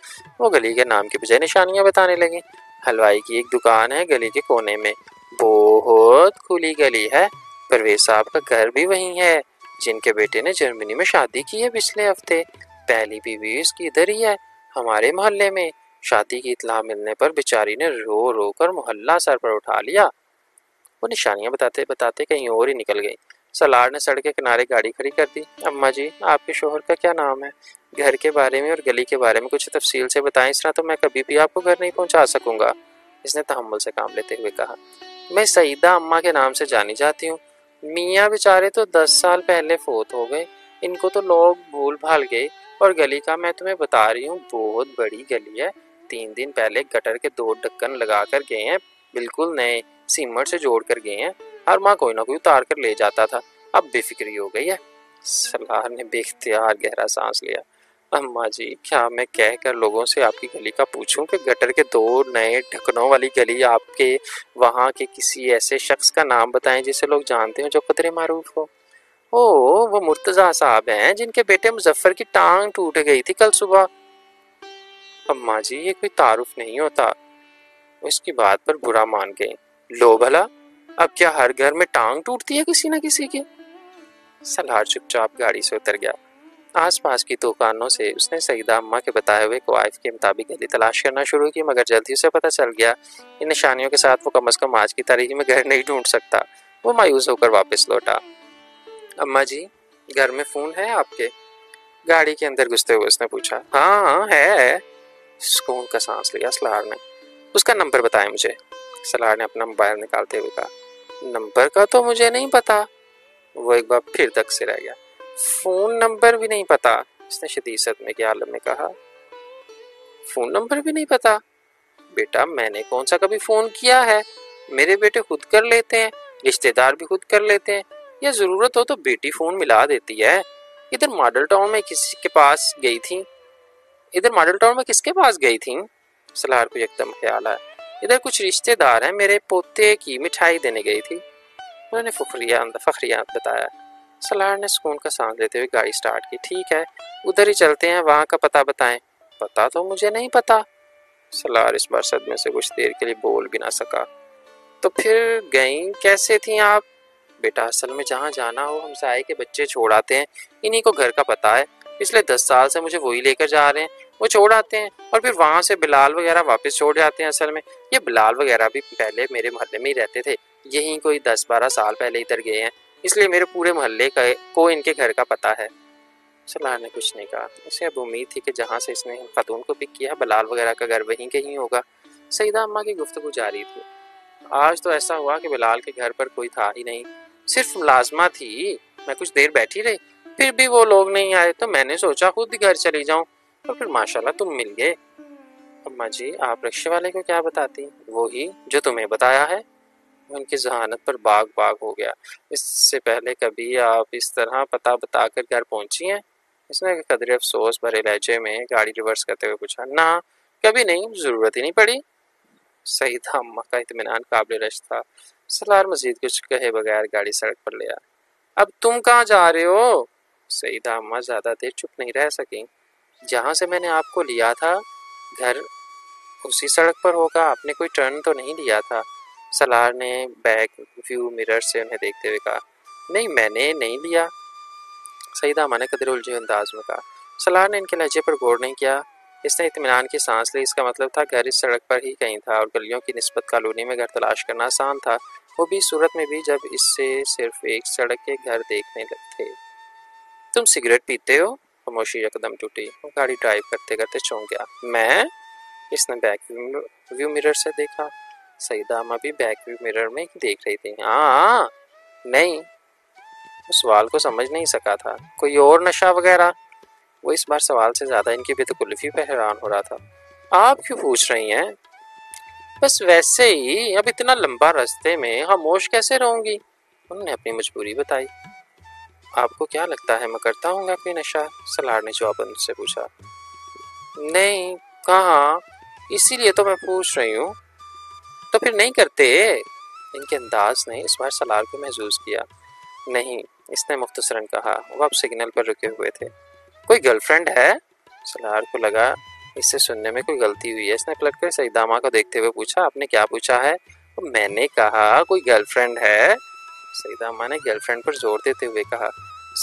वो गली के नाम की बजाय निशानियाँ बताने लगी। हलवाई की एक दुकान है गली के कोने में, बहुत खुली गली है। परवेज साहब का घर भी वहीं है, जिनके बेटे ने जर्मनी में शादी की है पिछले हफ्ते। पहली बीवी उसकी इधर ही है, हमारे मोहल्ले में। शादी की इतला मिलने पर बेचारी ने रो रो कर मोहल्ला सर पर उठा लिया। वो निशानियाँ बताते बताते कहीं और ही निकल गई। सलार ने सड़क के किनारे गाड़ी खड़ी कर दी। अम्मा जी, आपके शोहर का क्या नाम है? घर के बारे में और गली के बारे में कुछ तफसील से बताएं, इस तरह तो मैं कभी भी आपको घर नहीं पहुंचा सकूंगा। इसने तहम्मुल से काम लेते हुए कहा। मैं सईदा अम्मा के नाम से जानी जाती हूँ। मियाँ बेचारे तो 10 साल पहले फोत हो गए। इनको तो लोग भूल भाल गए। और गली का मैं तुम्हें बता रही हूँ, बहुत बड़ी गली है। 3 दिन पहले गटर के 2 ढक्कन लगा कर गए हैं, बिल्कुल नए सीमेंट से जोड़ कर गए हैं। हर माँ कोई ना कोई उतार कर ले जाता था। अब बेफिक्री हो गई है। सलार ने बेख्तियार गहरा सांस लिया। अम्मा जी, क्या मैं कह कर लोगों से आपकी गली का पूछूं कि गटर के 2 नए ढक्कनों वाली गली आपके वहाँ के किसी ऐसे शख्स का नाम बताएं जिसे लोग जानते हो, जो कदरे मारूफ हो? ओ, वो मुर्तज़ा साहब हैं जिनके बेटे मुजफ्फर की टांग टूट गई थी कल सुबह। अम्मा जी, ये कोई तारुफ नहीं होता। उसकी बात पर बुरा मान गए। लो भला, अब क्या हर घर में टांग टूटती है किसी ना किसी की? सलार चुपचाप गाड़ी से उतर गया। आसपास की दुकानों से उसने सईदा अम्मा के बताए हुए क्वाइफ के मुताबिक गली तलाश करना शुरू की, मगर जल्दी उसे पता चल गया इन निशानियों के साथ वो कम से कम आज की तारीख में घर नहीं ढूंढ सकता। वो मायूस होकर वापस लौटा। अम्मा जी, घर में फ़ोन है आपके? गाड़ी के अंदर घुसते हुए उसने पूछा। हाँ है। सुकून का सांस लिया सलार ने। उसका नंबर बताया मुझे। सलार ने अपना मोबाइल निकालते हुए कहा। नंबर का तो मुझे नहीं पता। वो एक बार फिर तक से रह गया। फ़ोन नंबर भी नहीं पता, इसने शदीसत में क्या आलम में कहा। फ़ोन नंबर भी नहीं पता? बेटा, मैंने कौन सा कभी फ़ोन किया है? मेरे बेटे खुद कर लेते हैं, रिश्तेदार भी खुद कर लेते हैं, या ज़रूरत हो तो बेटी फ़ोन मिला देती है। इधर मॉडल टाउन में किसके पास गई थी? सलार को एकदम ख्याल आया। इधर कुछ रिश्तेदार हैं, मेरे पोते की मिठाई देने गई थी, उन्होंने फखरियात बताया। सलार ने सुकून का सांस लेते हुए गाड़ी स्टार्ट की। ठीक है, उधर ही चलते हैं, वहाँ का पता बताएं। पता तो मुझे नहीं पता। सलार इस बार सदमे से कुछ देर के लिए बोल भी ना सका। तो फिर गई कैसे थी आप? बेटा, असल में जहाँ जाना हो हमसाए के बच्चे छोड़ आते हैं। इन्हीं को घर का पता है, पिछले 10 साल से मुझे वही लेकर जा रहे हैं। वो छोड़ आते हैं और फिर वहाँ से बिलाल वगैरह वापस छोड़ जाते हैं। असल में ये बिलाल वगैरह भी पहले मेरे मोहल्ले में ही रहते थे, यही कोई 10-12 साल पहले इधर गए हैं, इसलिए मेरे पूरे मोहल्ले को इनके घर का पता है। सलार ने कुछ नहीं कहा। उसे अब उम्मीद थी कि जहाँ से इसने खातून को पिक किया, बिलाल वगैरह का घर वहीं कहीं होगा। सईदा अम्मा की गुफ्तगू जारी थी। आज तो ऐसा हुआ कि बिलाल के घर पर कोई था ही नहीं, सिर्फ मुलाजमा थी। मैं कुछ देर बैठी रही, फिर भी वो लोग नहीं आए, तो मैंने सोचा खुद घर चली जाऊँ, और फिर माशाल्लाह तुम मिल गए। अम्मा जी, आप रिक्शे वाले को क्या बताती? वो ही जो तुम्हें बताया है। उनकी जहानत पर बाग बाग हो गया। इससे पहले कभी आप इस तरह पता बताकर घर पहुंची हैं? उसने कदरे अफसोस भरे लहजे में गाड़ी रिवर्स करते हुए पूछा। ना, कभी नहीं, ज़रूरत ही नहीं पड़ी। सईदा अम्मा का इत्मीनान काबिल रश था। सलार मजीद कुछ कहे बगैर गाड़ी सड़क पर ले आया। अब तुम कहाँ जा रहे हो? सईदा अम्मा ज़्यादा देर चुप नहीं रह सकी। जहाँ से मैंने आपको लिया था घर उसी सड़क पर होगा, आपने कोई टर्न तो नहीं लिया था। सलार ने बैक व्यू मिरर से उन्हें देखते हुए कहा। नहीं, मैंने नहीं लिया, सईदा अम्मा ने कदर उलझे अंदाज में कहा। सलार ने इनके लहजे पर गौर नहीं किया। इसने इत्मीनान की सांस ली। इसका मतलब था घर इस सड़क पर ही कहीं था और गलियों की निस्बत कॉलोनी में घर तलाश करना आसान था, वो भी सूरत में भी जब इससे सिर्फ एक सड़क के घर देखने लगे थे। तुम सिगरेट पीते हो? खामोशी एकदम टूटी। वो गाड़ी ड्राइव करते करते चौंक गया। मैं? इसने बैक व्यू मिरर से देखा। सईदा अम्मा भी बैक व्यू मिरर में ही देख रही थी। हाँ, नहीं, उस सवाल को समझ नहीं सका था। कोई और नशा वगैरह? वो इस बार सवाल से ज़्यादा इनकी बेतकुल्फी पर हैरान हो रहा था। आप क्यों पूछ रही हैं? बस वैसे ही, अब इतना लंबा रास्ते में खामोश कैसे रहूँगी? उन्होंने अपनी मजबूरी बताई। आपको क्या लगता है मैं करता हूँगा कोई नशा? सलार ने जवाबन से पूछा। नहीं, कहाँ, इसीलिए तो मैं पूछ रही हूँ। तो फिर नहीं करते? इनके अंदाज ने इस बार सलार को महसूस किया। नहीं, इसने मुख्तसरन कहा। वो अब सिग्नल पर रुके हुए थे। कोई गर्लफ्रेंड है? सलार को लगा इससे सुनने में कोई गलती हुई है। इसने पलट कर सईदा अम्मा को देखते हुए पूछा। आपने क्या पूछा है? मैंने कहा कोई गर्लफ्रेंड है। सईदा अम्मा ने गर्लफ्रेंड पर जोर देते हुए कहा।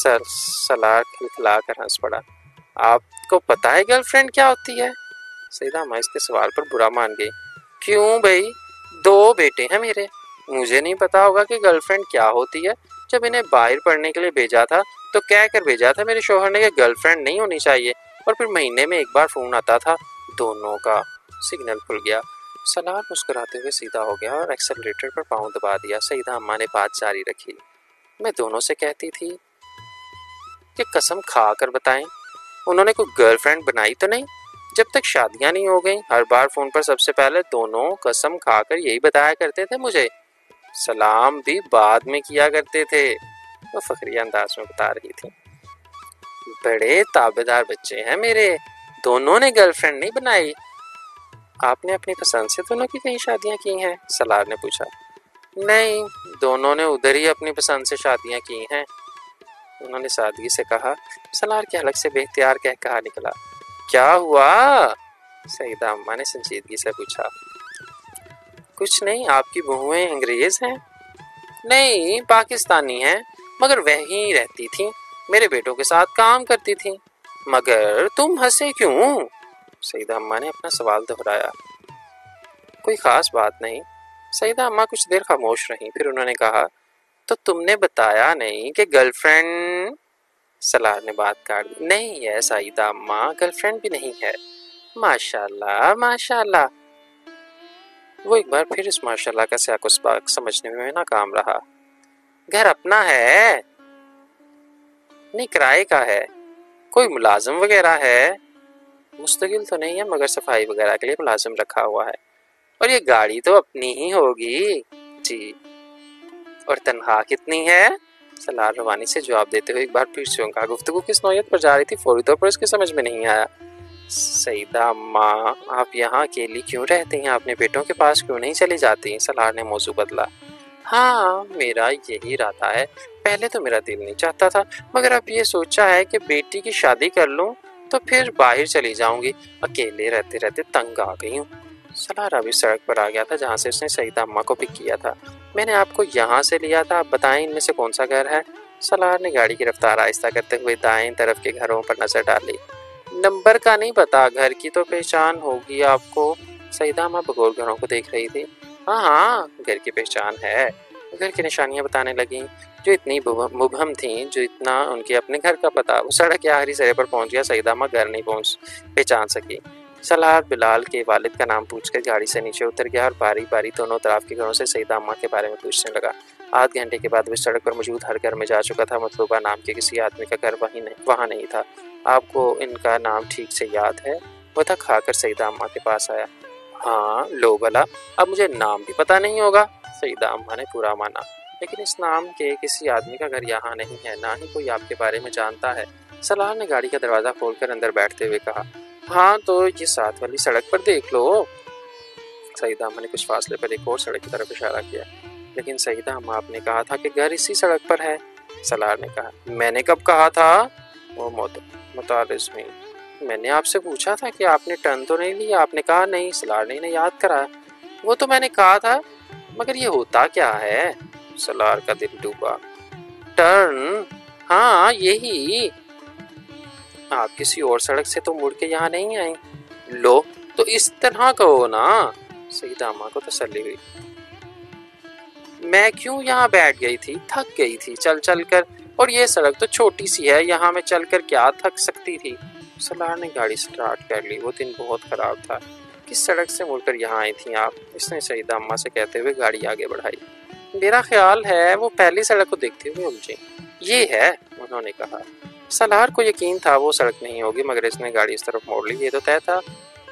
सर सलार खिलखिला कर हंस पड़ा। आपको पता है गर्लफ्रेंड क्या होती है? सईदा अम्मा इसके सवाल पर बुरा मान गई। क्यों भाई, दो बेटे हैं मेरे, मुझे नहीं पता होगा कि गर्लफ्रेंड क्या होती है। जब इन्हें बाहर पढ़ने के लिए भेजा था तो कह कर भेजा था मेरे शोहर ने कि गर्लफ्रेंड नहीं होनी चाहिए, और फिर महीने में एक बार फ़ोन आता था दोनों का। सिग्नल खुल गया। सलार मुस्कुराते हुए सीधा हो गया और एक्सेलरेटर पर पाँव दबा दिया। सईदा अम्मा ने बात जारी रखी। मैं दोनों से कहती थी कि कसम खा कर बताएं, उन्होंने कोई गर्लफ्रेंड बनाई तो नहीं? जब तक शादियां नहीं हो गई हर बार फ़ोन पर सबसे पहले दोनों कसम खाकर यही बताया करते थे मुझे। सलाम भी बाद में किया करते थे, वो फखरिया अंदाज में बता रही थी। बड़े ताबेदार बच्चे हैं मेरे, दोनों ने गर्लफ्रेंड नहीं बनाई। आपने अपनी पसंद से दोनों की कहीं शादियां की हैं? सलार ने पूछा। नहीं, दोनों ने उधर ही अपनी पसंद से शादियां की हैं, उन्होंने सादगी से कहा। सलार के हलक से बेख्तियार कह कहा निकला। क्या हुआ? सईदा अम्मा ने संजीदगी से पूछा। कुछ नहीं, आपकी बहुएं अंग्रेज हैं? नहीं, पाकिस्तानी हैं, मगर वहीं रहती थी, मेरे बेटों के साथ काम करती थी। मगर तुम हंसे क्यों? सईदा अम्मा ने अपना सवाल दोहराया। कोई ख़ास बात नहीं। सईदा अम्मा कुछ देर खामोश रहीं, फिर उन्होंने कहा, तो तुमने बताया नहीं कि गर्लफ्रेंड? सलार ने बात काट दी। नहीं है सईदा अम्मा, गर्लफ्रेंड भी नहीं है। माशाल्लाह माशाल्लाह। वो एक बार फिर इस माशाल्लाह का सियाक़ उसबाक़ समझने में नाकाम रहा। घर अपना है? नहीं, किराए का है। कोई मुलाजिम वगैरह है? मुस्तकिल तो नहीं है, मगर सफाई वगैरह के लिए मुलाजिम रखा हुआ है। और ये गाड़ी तो अपनी ही होगी? जी। और तनख्वाह कितनी है? सलार रवानी से जवाब देते हुए एक बार फिर से उनका गुफ्तगू किस नौयत पर जा रही थी फौरी तौर पर इसके समझ में नहीं आया। सईदा अम्मा, आप यहाँ अकेली क्यों रहती हैं? अपने बेटों के पास क्यों नहीं चली जाती? सलार ने मौजू बदला। हाँ, मेरा यही इरादा है, पहले तो मेरा दिल नहीं चाहता था, मगर अब ये सोचा है कि बेटी की शादी कर लूँ तो फिर बाहर चली जाऊंगी। अकेले रहते रहते तंग आ गई हूँ। सलार अभी सड़क पर आ गया था जहाँ से उसने सईदा अम्मा को पिक किया था। मैंने आपको यहाँ से लिया था, आप बताएं इनमें से कौन सा घर है? सलार ने गाड़ी की रफ्तार आहिस्ता करते हुए दाएं तरफ के घरों पर नजर डाली। नंबर का नहीं पता, घर की तो पहचान होगी आपको। सईदा अम्मा बगौर घरों को देख रही थी। हाँ हाँ, घर की पहचान है। घर की निशानियाँ बताने लगीं जो इतनी मुबहम थीं जो इतना उनके अपने घर का पता। वो सड़क के आखिरी सिरे पर पहुँच गया। सईदा अम्मा घर नहीं पहचान सकी। सलार बिलाल के वालिद का नाम पूछकर गाड़ी से नीचे उतर गया और बारी बारी दोनों तरफ के घरों से सईदा अम्मा के बारे में पूछने लगा। आध घंटे के बाद वह सड़क पर मौजूद हर घर में जा चुका था। मतलूबा नाम के किसी आदमी का घर वहाँ नहीं था। आपको इनका नाम ठीक से याद है? वह था खाकर सईदा अम्मा के पास आया। हाँ लो भला, अब मुझे नाम भी पता नहीं होगा। सईदा अम्मा ने पूरा माना। लेकिन इस नाम के किसी आदमी का घर यहाँ नहीं है, ना ही कोई आपके बारे में जानता है। सलार ने गाड़ी का दरवाज़ा खोलकर अंदर बैठते हुए कहा, हाँ तो ये साथ वाली सड़क पर देख लो। सईदा अम्मा ने कुछ फासले पर एक और सड़क की तरफ इशारा किया। लेकिन सईदा अम्मा आपने कहा था कि घर इसी सड़क पर है। सलार ने कहा, मैंने कब कहा था? वो मुतारिज़ में, मैंने आपसे पूछा था कि आपने टर्न तो नहीं लिया। आपने कहा नहीं। सलार ने याद कराया, वो तो मैंने कहा था, मगर ये होता क्या है? सलार का दिल डूबा। टर्न? हाँ यही। आप किसी और सड़क से तो मुड़ के यहाँ नहीं आए। लो तो इस तरह कहो ना। सईदा अम्मा को तसल्ली हुई। मैं क्यों यहाँ बैठ गई थी, थक गई थी चल चल कर, और ये सड़क तो छोटी सी है, यहाँ मैं चल कर क्या थक सकती थी। सलार ने गाड़ी स्टार्ट कर ली। वो दिन बहुत ख़राब था। किस सड़क से मुड़कर यहाँ आई थी आप? इसने सईदा अम्मा से कहते हुए गाड़ी आगे बढ़ाई। मेरा ख्याल है वो पहली सड़क को देखते हुए उलझी। ये है, उन्होंने कहा। सलार को यकीन था वो सड़क नहीं होगी, मगर इसने गाड़ी इस तरफ मोड़ ली। ये तो तय था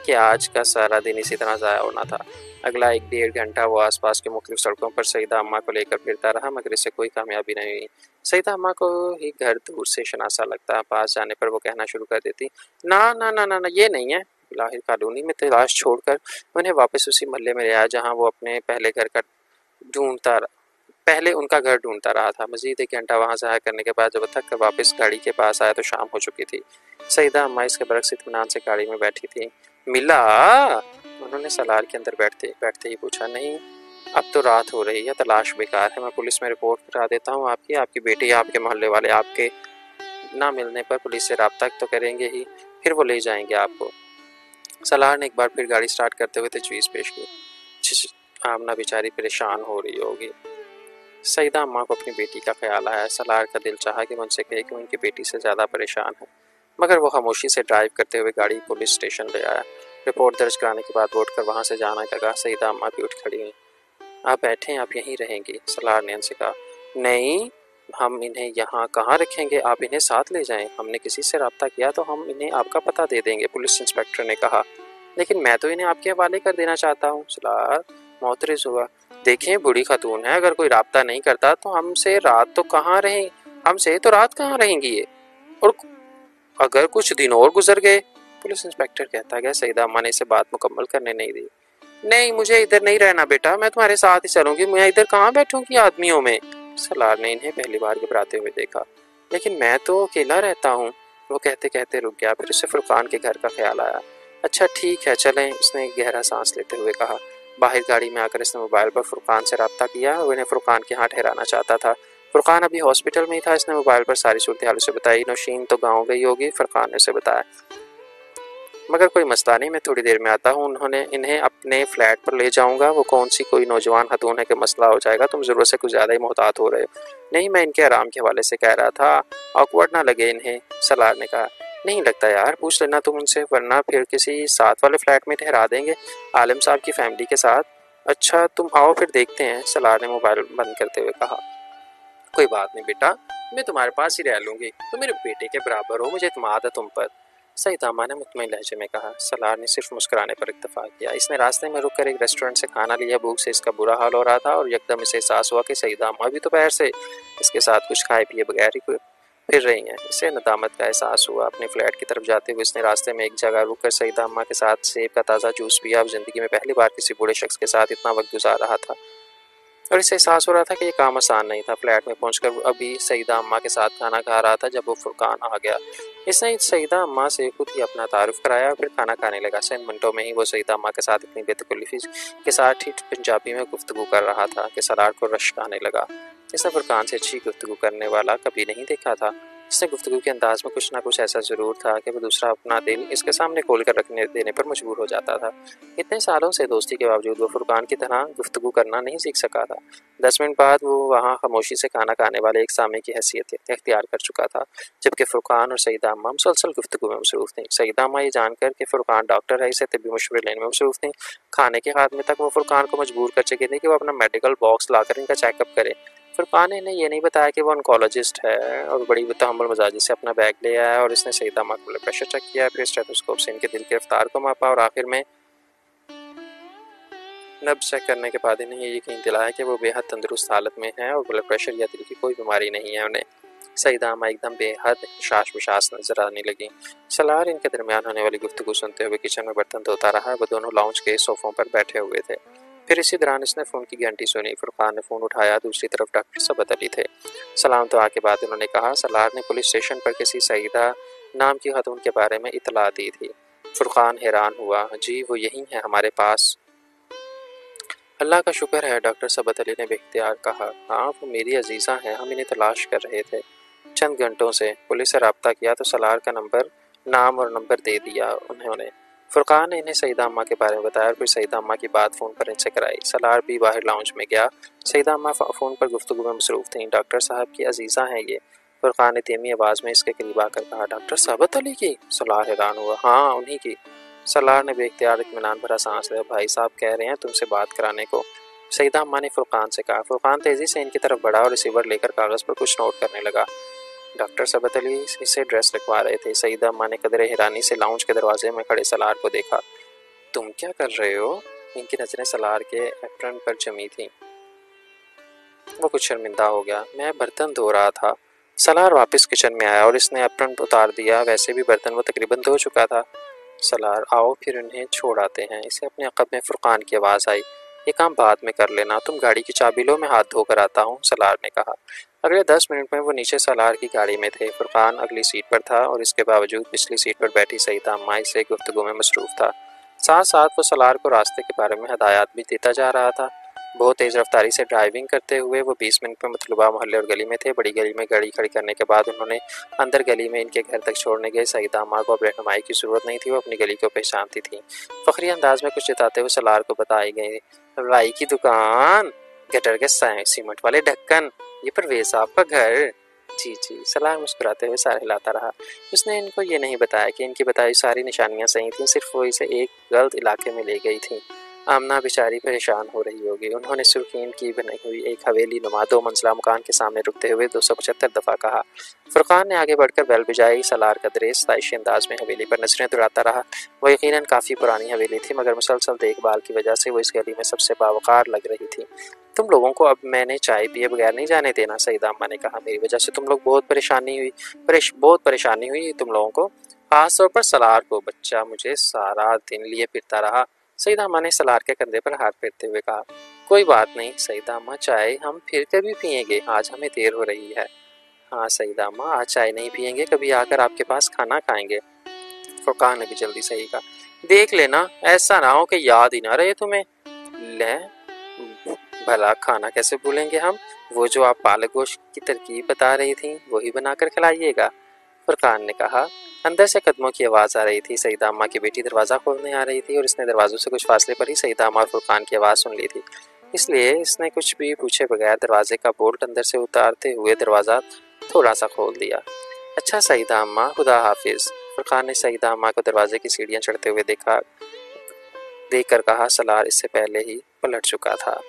कि आज का सारा दिन इसी तरह ज़ाया होना था। अगला एक डेढ़ घंटा वो आसपास के मुख्तलिफ सड़कों पर सईदा अम्मा को लेकर फिरता रहा, मगर इससे कोई कामयाबी नहीं हुई। सईदा अम्मा को ही घर दूर से शनासा लगता। पास जाने पर वो कहना शुरू कर देती, ना ना ना ना ना ये नहीं है। लाहिर कॉलोनी में तलाश छोड़कर उन्हें वापस उसी महल्ले में ले आया जहाँ वो अपने पहले उनका घर ढूंढता रहा था। मज़ीद एक घंटा वहाँ ज़ाया करने के बाद जब थक कर वापस गाड़ी के पास आया तो शाम हो चुकी थी। सईदा अम्मा इसके बरक्स इत्मीनान से गाड़ी में बैठी थी। मिला? उन्होंने सलार के अंदर बैठते ही पूछा। नहीं, अब तो रात हो रही है, तलाश बेकार है। मैं पुलिस में रिपोर्ट करा देता हूँ आपकी। आपकी बेटी, आपके मोहल्ले वाले आपके ना मिलने पर पुलिस से रब्ता तो करेंगे ही, फिर वो ले जाएंगे आपको। सलार ने एक बार फिर गाड़ी स्टार्ट करते हुए तजवीज़ पेश की। आमना बेचारी परेशान हो रही होगी। सईदा अम्मा को अपनी बेटी का ख्याल आया। सलार का दिल चाहा कि उनसे कहे कि उनकी बेटी से ज़्यादा परेशान है, मगर वो खामोशी से ड्राइव करते हुए गाड़ी पुलिस स्टेशन ले आया। रिपोर्ट दर्ज कराने के बाद लौट कर वहाँ से जाना लगा। सईदा अम्मा भी उठ खड़ी हुई। आप बैठें, आप यहीं रहेंगी, सलार ने उनसे कहा। नहीं, हम इन्हें यहाँ कहाँ रखेंगे, आप इन्हें साथ ले जाएं। हमने किसी से रब्ता किया तो हम इन्हें आपका पता दे देंगे, पुलिस इंस्पेक्टर ने कहा। लेकिन मैं तो इन्हें आपके हवाले कर देना चाहता हूँ, सलार मोतरज़ हुआ। देखें बूढ़ी खातून है, अगर कोई रब्ता नहीं करता तो हमसे रात कहाँ रहेंगी ये, और अगर कुछ दिन और गुजर गए, पुलिस इंस्पेक्टर कहता गया। सईदा अम्मा ने इसे बात मुकम्मल करने नहीं दी। नहीं, मुझे इधर नहीं रहना बेटा, मैं तुम्हारे साथ ही चलूंगी, मैं इधर कहाँ बैठूंगी आदमियों में। सलार ने इन्हें पहली बार घबराते हुए देखा। लेकिन मैं तो अकेला रहता हूँ, वो कहते कहते रुक गया। फिर उसे फुरकान के घर का ख्याल आया। अच्छा ठीक है चलें, उसने गहरा सांस लेते हुए कहा। बाहर गाड़ी में आकर इसने मोबाइल पर फुरकान से रब्ता किया। वो इन्हें फुरकान के यहाँ ठहराना चाहता था। फुरकान अभी हॉस्पिटल में ही था। इसने मोबाइल पर सारी सूरत हाल उसे बताई। नौशीन तो गाँव गई होगी, फुरकान ने उसे बताया। मगर कोई मसला नहीं, मैं थोड़ी देर में आता हूँ, उन्होंने इन्हें अपने फ्लैट पर ले जाऊँगा। वो कौन सी कोई नौजवान खातून है कि मसला हो जाएगा। तुम ज़रूरत से कुछ ज़्यादा ही मोहतात हो रहे हो। नहीं, मैं इनके आराम के हवाले से कह रहा था, ऑकवर्ड ना लगे इन्हें, सलार ने कहा। नहीं लगता यार, पूछ लेना तुम उनसे, वरना फिर किसी साथ वाले फ्लैट में ठहरा देंगे, आलम साहब की फैमिली के साथ। अच्छा तुम आओ फिर देखते हैं, सलार ने मोबाइल बंद करते हुए कहा। कोई बात नहीं बेटा, मैं तुम्हारे पास ही रह लूँगी, तुम मेरे बेटे के बराबर हो, मुझे इत्मीनान है तुम पर, सईदा अम्मा ने मुतमईन लहजे में कहा। सलार ने सिर्फ मुस्कुराने पर इत्तफाक किया। इसने रास्ते में रुककर एक रेस्टोरेंट से खाना लिया। भूख से इसका बुरा हाल हो रहा था और यकदम इसे एहसास हुआ कि सईदा अम्मा भी दोपहर से इसके साथ कुछ खाए पिए बगैर ही फिर रही हैं। इसे नदामत का एहसास हुआ। अपने फ्लैट की तरफ जाते हुए इसने रास्ते में एक जगह रुक कर सईदा अम्मा के साथ सेब का ताज़ा जूस पिया। अब ज़िंदगी में पहली बार किसी बूढ़े शख्स के साथ इतना वक्त गुजार रहा था और इसे एहसास हो रहा था कि ये काम आसान नहीं था। फ्लैट में पहुंचकर अभी सईदा अम्मा के साथ खाना खा रहा था जब वो फुरकान आ गया। इसने सईदा अम्मा से खुद ही अपना तारुफ कराया और फिर खाना खाने लगा। चंद मिनटों में ही वो सईदा अम्मा के साथ इतनी बेतकल्लुफ़ी के साथ ही पंजाबी में गुफ्तगू कर रहा था कि सलार को रश्क आने लगा। इसने फुरकान से अच्छी गुफ्तगू करने वाला कभी नहीं देखा था। इसने गुफ्तगू के अंदाज़ में कुछ ना कुछ ऐसा ज़रूर था कि वह दूसरा अपना दिल इसके सामने खोल कर रखने देने पर मजबूर हो जाता था। इतने सालों से दोस्ती के बावजूद वो फुरकान की तरह गुफ्तगू करना नहीं सीख सका था। 10 मिनट बाद वो वहाँ खामोशी से खाना खाने वाले एक सामने की हैसियत इख्तियार कर चुका था, जबकि फुरकान और सईदा अम्मा मुसलसल गुफ्तगू में मसरूफ़ थी। सईदा अम्मा ये जानकर कि फुरकान डॉक्टर है, इसे तबी मशवरे लेने में मसरूफ़ थी। खाने के खात्मे तक वो फुरकान को मजबूर कर चुकी थी कि वो अपना मेडिकल बॉक्स लाकर इनका चेकअप करे। फुरकान ने ये नहीं बताया कि वो ऑन्कोलॉजिस्ट है और बड़ी तहम्मुल मजाजी से अपना बैग ले आया और इसने सईदा अम्मा का ब्लड प्रेशर चेक किया, फिर स्टेथोस्कोप से इनके दिल के रफ्तार को मापा और आखिर में नब्ज चेक करने के बाद इन्हें यकीन दिलाया कि वो बेहद तंदुरुस्त हालत में हैं और ब्लड प्रेशर या दिल की कोई बीमारी नहीं है उन्हें। सईदा अम्मा एकदम बेहद शाश विशास नजर आने लगी। सलार इनके दरमियान होने वाली गुफ्तगू सुनते हुए किचन में बर्तन धोता रहा। वो दोनों लाउंज के सोफों पर बैठे हुए थे। फिर इसी दौरान इसने फ़ोन की घंटी सुनी। फुरकान ने फ़ोन उठाया। दूसरी तरफ डॉक्टर सिब्त-ए-अली थे। सलाम तो आके बाद उन्होंने कहा, सलार ने पुलिस स्टेशन पर किसी सईदा नाम की खातून के बारे में इतला दी थी। फुरकान हैरान हुआ, जी वो यही है हमारे पास। अल्लाह का शुक्र है, डॉक्टर सिब्त-ए-अली ने बेख्तियार कहा। हाँ वो मेरी अजीज़ा हैं, हम इन्हें तलाश कर रहे थे चंद घंटों से। पुलिस से रब्ता किया तो सलार का नंबर नाम और नंबर दे दिया उन्होंने। फुरकान ने इन्हें सईदा अम्मा के बारे में बताया और फिर सईदा अम्मा की बात फ़ोन पर इनसे कराई। सलार भी बाहर लाउंज में गया। सईदा अम्मा फ़ोन पर गुफ्तगू में मसरूफ़ थी। डॉक्टर साहब की अजीज़ा हैं ये, फुरकान ने धीमी आवाज़ में इसके करीब आकर कहा। डॉक्टर सिब्त-ए-अली की? सलार हैरान हुआ। हाँ उन्हीं की। सलार ने बेख्तियार इत्मीनान भरा सांस लिया। भाई साहब कह रहे हैं तुमसे बात कराने को, सईदा अम्मा ने फुरकान से कहा। फुरकान तेज़ी से इनकी तरफ बढ़ा और रिसीवर लेकर कागज़ पर कुछ नोट करने लगा। डॉक्टर सिब्त-ए-अली इसे ड्रेस लगवा रहे थे। सईदा अम्मा ने कदरे हैरानी से लाउंज के दरवाजे में खड़े सलार को देखा। तुम क्या कर रहे हो? इनकी नज़रें सलार के एप्रन पर जमी थी। वो कुछ शर्मिंदा हो गया। मैं बर्तन धो रहा था। सलार वापस किचन में आया और इसने एप्रन उतार दिया। वैसे भी बर्तन वो तकरीबन धो चुका था। सलार आओ फिर उन्हें छोड़ाते हैं, इसे अपने अकब में फुरकान की आवाज़ आई। ये काम बाद में कर लेना, तुम गाड़ी की चाबी लो, मैं हाथ धोकर आता हूँ, सलार ने कहा। अगले 10 मिनट में वो नीचे सलार की गाड़ी में थे। फुरकान अगली सीट पर था और इसके बावजूद पिछली सीट पर बैठी सईदा अम्मा से गुफ्तगू में मसरूफ़ था। साथ साथ वो सलार को रास्ते के बारे में हदायत भी देता जा रहा था। बहुत तेज़ रफ्तारी से ड्राइविंग करते हुए वो 20 मिनट में मतलूबा मोहल्ले और गली में थे। बड़ी गली में गाड़ी खड़ी करने के बाद उन्होंने अंदर गली में इनके घर तक छोड़ने गए। सईदा अम्मा को अब रहनुमाई की ज़रूरत नहीं थी, वो अपनी गली को पहचानती थी। फ़खरी अंदाज में कुछ जताते हुए सलार को बताई गई, राई की दुकान, गटर के सीमेंट वाले ढक्कन, ये परवेज साहब का घर। जी। सलार मुस्कुराते हुए सर हिलाता रहा। उसने इनको ये नहीं बताया कि इनकी बताई सारी निशानियाँ सही थीं, सिर्फ वो इसे एक गलत इलाके में ले गई थी। आमना बेचारी परेशान हो रही होगी। उन्होंने सुरखीन की बनाई हुई एक हवेली नुमा 2 मंजिला मकान के सामने रुकते हुए 275 दफ़ा कहा। फुरकान ने आगे बढ़कर बैल बजाई। सलार का दरेस सताइशी अंदाज में हवेली पर नजरें दौड़ाता रहा। वो यकीनन काफ़ी पुरानी हवेली थी, मगर मुसलसल देखभाल की वजह से वो इस गली में सबसे बावकार लग रही थी। तुम लोगों को अब मैंने चाय पिए बगैर नहीं जाने देना, सईदा अम्मा ने कहा। मेरी वजह से तुम लोग बहुत परेशानी हुई तुम लोगों को, खासतौर पर सलार को। बच्चा मुझे सारा दिन लिए फिरता रहा, सईदा अम्मा ने सलार के कंधे पर हाथ फेरते हुए कहा। कोई बात नहीं सईदा अम्मा, चाय हम फिर कभी पियेंगे, आज हमें देर हो रही है। हाँ सईदा अम्मा, आज चाय नहीं पियेंगे, कभी आकर आपके पास खाना खाएंगे, फुरकान ने भी जल्दी सही कहा। देख लेना ऐसा ना हो कि याद ही ना रहे तुम्हें। ले भला खाना कैसे भूलेंगे हम, वो जो आप पालक गोश्त की तरकीब बता रही थी वही बनाकर खिलाइएगा, फुरकान ने कहा। अंदर से कदमों की आवाज़ आ रही थी। सईदा अम्मा की बेटी दरवाज़ा खोलने आ रही थी और इसने दरवाज़ों से कुछ फासले पर ही सईदा अम्मा और फुरकान की आवाज़ सुन ली थी, इसलिए इसने कुछ भी पूछे बगैर दरवाजे का बोल्ट अंदर से उतारते हुए दरवाज़ा थोड़ा सा खोल दिया। अच्छा सईदा अम्मा, खुदा हाफिज़, फुरकान ने सईदा अम्मा को दरवाजे की सीढ़ियाँ चढ़ते हुए देखकर कहा। सलार इससे पहले ही पलट चुका था।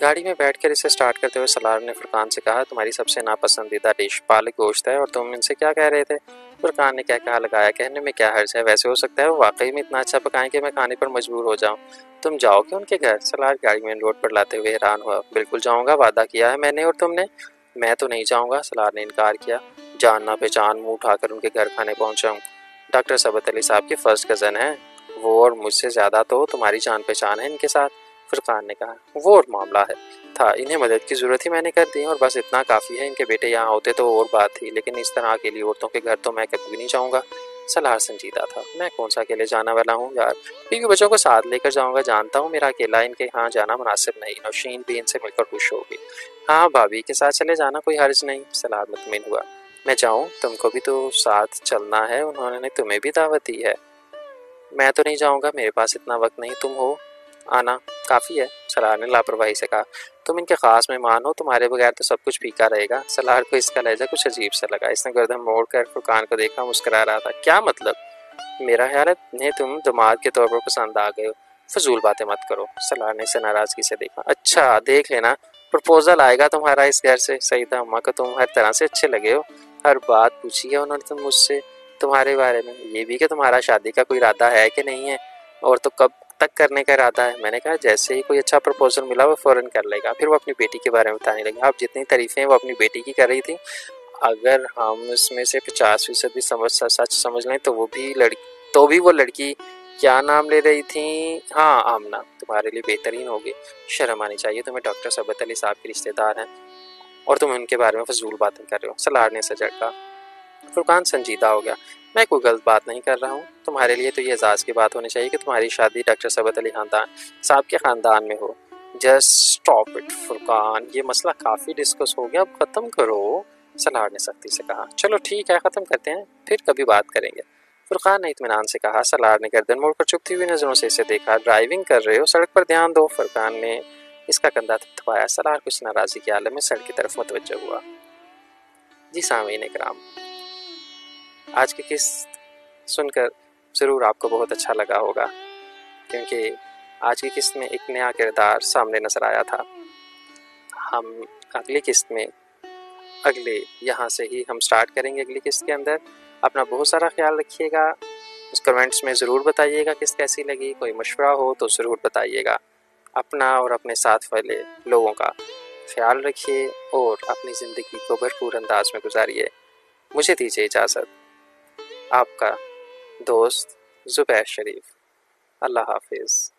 गाड़ी में बैठकर इसे स्टार्ट करते हुए सलार ने फुरकान से कहा, तुम्हारी सबसे नापसंदीदा डिश पालक गोश्त है और तुम इनसे क्या कह रहे थे? फुरकान ने क्या कहा लगाया, कहने में क्या हर्ज है, वैसे हो सकता है वो वाकई में इतना अच्छा पकाएं कि मैं खाने पर मजबूर हो जाऊं। तुम जाओगे उनके घर? सलार गाड़ी में रोड पर लाते हुए हैरान हुआ। बिल्कुल जाऊँगा, वादा किया है मैंने और तुमने। मैं तो नहीं जाऊँगा, सलार ने इनकार किया। जानना पहचान मुँह उठाकर उनके घर खाने पहुँचाऊँ। डॉक्टर सिब्त-ए-अली साहब के फर्स्ट कज़न हैं वो, और मुझसे ज़्यादा तो तुम्हारी जान पहचान है इनके साथ, फुरकान ने कहा। वो और मामला है था, इन्हें मदद की ज़रूरत ही मैंने कर दी और बस इतना काफ़ी है। इनके बेटे यहाँ होते तो और बात थी, लेकिन इस तरह अकेली औरतों के घर तो मैं कभी नहीं जाऊँगा। सलार संजीदा था। मैं कौन सा अकेले जाना वाला हूँ यार, क्योंकि बच्चों को साथ लेकर जाऊँगा। जानता हूँ मेरा अकेला इनके यहाँ जाना मुनासिब नहीं। नौशीन भी इनसे मिलकर खुश होगी। हाँ भाभी के साथ चले जाना, कोई हर्ज नहीं, सलार मुतमिन हुआ। मैं जाऊँ, तुमको भी तो साथ चलना है, उन्होंने तुम्हें भी दावत दी है। मैं तो नहीं जाऊँगा, मेरे पास इतना वक्त नहीं, तुम हो आना काफ़ी है, सलार ने लापरवाही से कहा। तुम इनके ख़ास मेहमान हो, तुम्हारे बगैर तो सब कुछ फीका रहेगा। सलार को इसका लहजा कुछ अजीब सा लगा। इसने गर्दन मोड़कर फुरकान को देखा, मुस्करा रहा था। क्या मतलब? मेरा ख्याल है इन्हें तुम दामाद के तौर पर पसंद आ गए हो। फजूल बातें मत करो, सलार ने इसे नाराज़गी से देखा। अच्छा देख लेना, प्रपोजल आएगा तुम्हारा इस घर से। सईदा अम्मा को तुम हर तरह से अच्छे लगे हो, हर बात पूछी है उन्होंने मुझसे तुम्हारे बारे में, ये भी कि तुम्हारा शादी का कोई इरादा है कि नहीं है। और तो कब तक करने का इरादा है। मैंने कहा जैसे ही कोई अच्छा प्रपोजल मिला वो फ़ौरन कर लेगा। फिर वो अपनी बेटी के बारे में बताने लगी। आप जितनी तारीफ़ें वो अपनी बेटी की कर रही थी, अगर हम उसमें से 50% भी सच समझ लें तो वो लड़की क्या नाम ले रही थी, हाँ आमना, तुम्हारे लिए बेहतरीन होगी। शर्म आनी चाहिए तुम्हें, डॉक्टर सिब्त-ए-अली साहब के रिश्तेदार हैं और तुम उनके बारे में फजूल बातें कर रहे हो। सलार ने सजटा। फुरकान संजीदा हो गया। मैं कोई गलत बात नहीं कर रहा हूँ, तुम्हारे लिए तो ये एजाज़ की बात होनी चाहिए कि तुम्हारी शादी डॉक्टर सिब्त-ए-अली साहब के ख़ानदान में हो। जस्ट स्टॉप इट फुरकान, ये मसला काफ़ी डिस्कस हो गया, अब ख़त्म करो। सलार ने सख्ती से कहा। चलो ठीक है, ख़त्म करते हैं, फिर कभी बात करेंगे, फुरकान ने इत्मीनान से कहा। सलार ने गर्दन मोड़कर चुभती हुई नज़रों से इसे देखा। ड्राइविंग कर रहे हो, सड़क पर ध्यान दो। फुरकान ने इसका कंधा थपथपाया। सलार कुछ नाराज़गी के आलम में सड़क की तरफ मुतवज्जो हुआ। जी सामीन इकराम, आज की किस्त सुनकर ज़रूर आपको बहुत अच्छा लगा होगा, क्योंकि आज की किस्त में एक नया किरदार सामने नज़र आया था। हम अगली किस्त में यहाँ से ही हम स्टार्ट करेंगे अगली किस्त के अंदर। अपना बहुत सारा ख्याल रखिएगा। उस कमेंट्स में ज़रूर बताइएगा किस्त कैसी लगी, कोई मशवरा हो तो ज़रूर बताइएगा। अपना और अपने साथ वाले लोगों का ख्याल रखिए और अपनी ज़िंदगी को भरपूर अंदाज में गुजारिए। मुझे दीजिए इजाज़त, आपका दोस्त ज़ुबैर शरीफ। अल्लाह हाफिज़।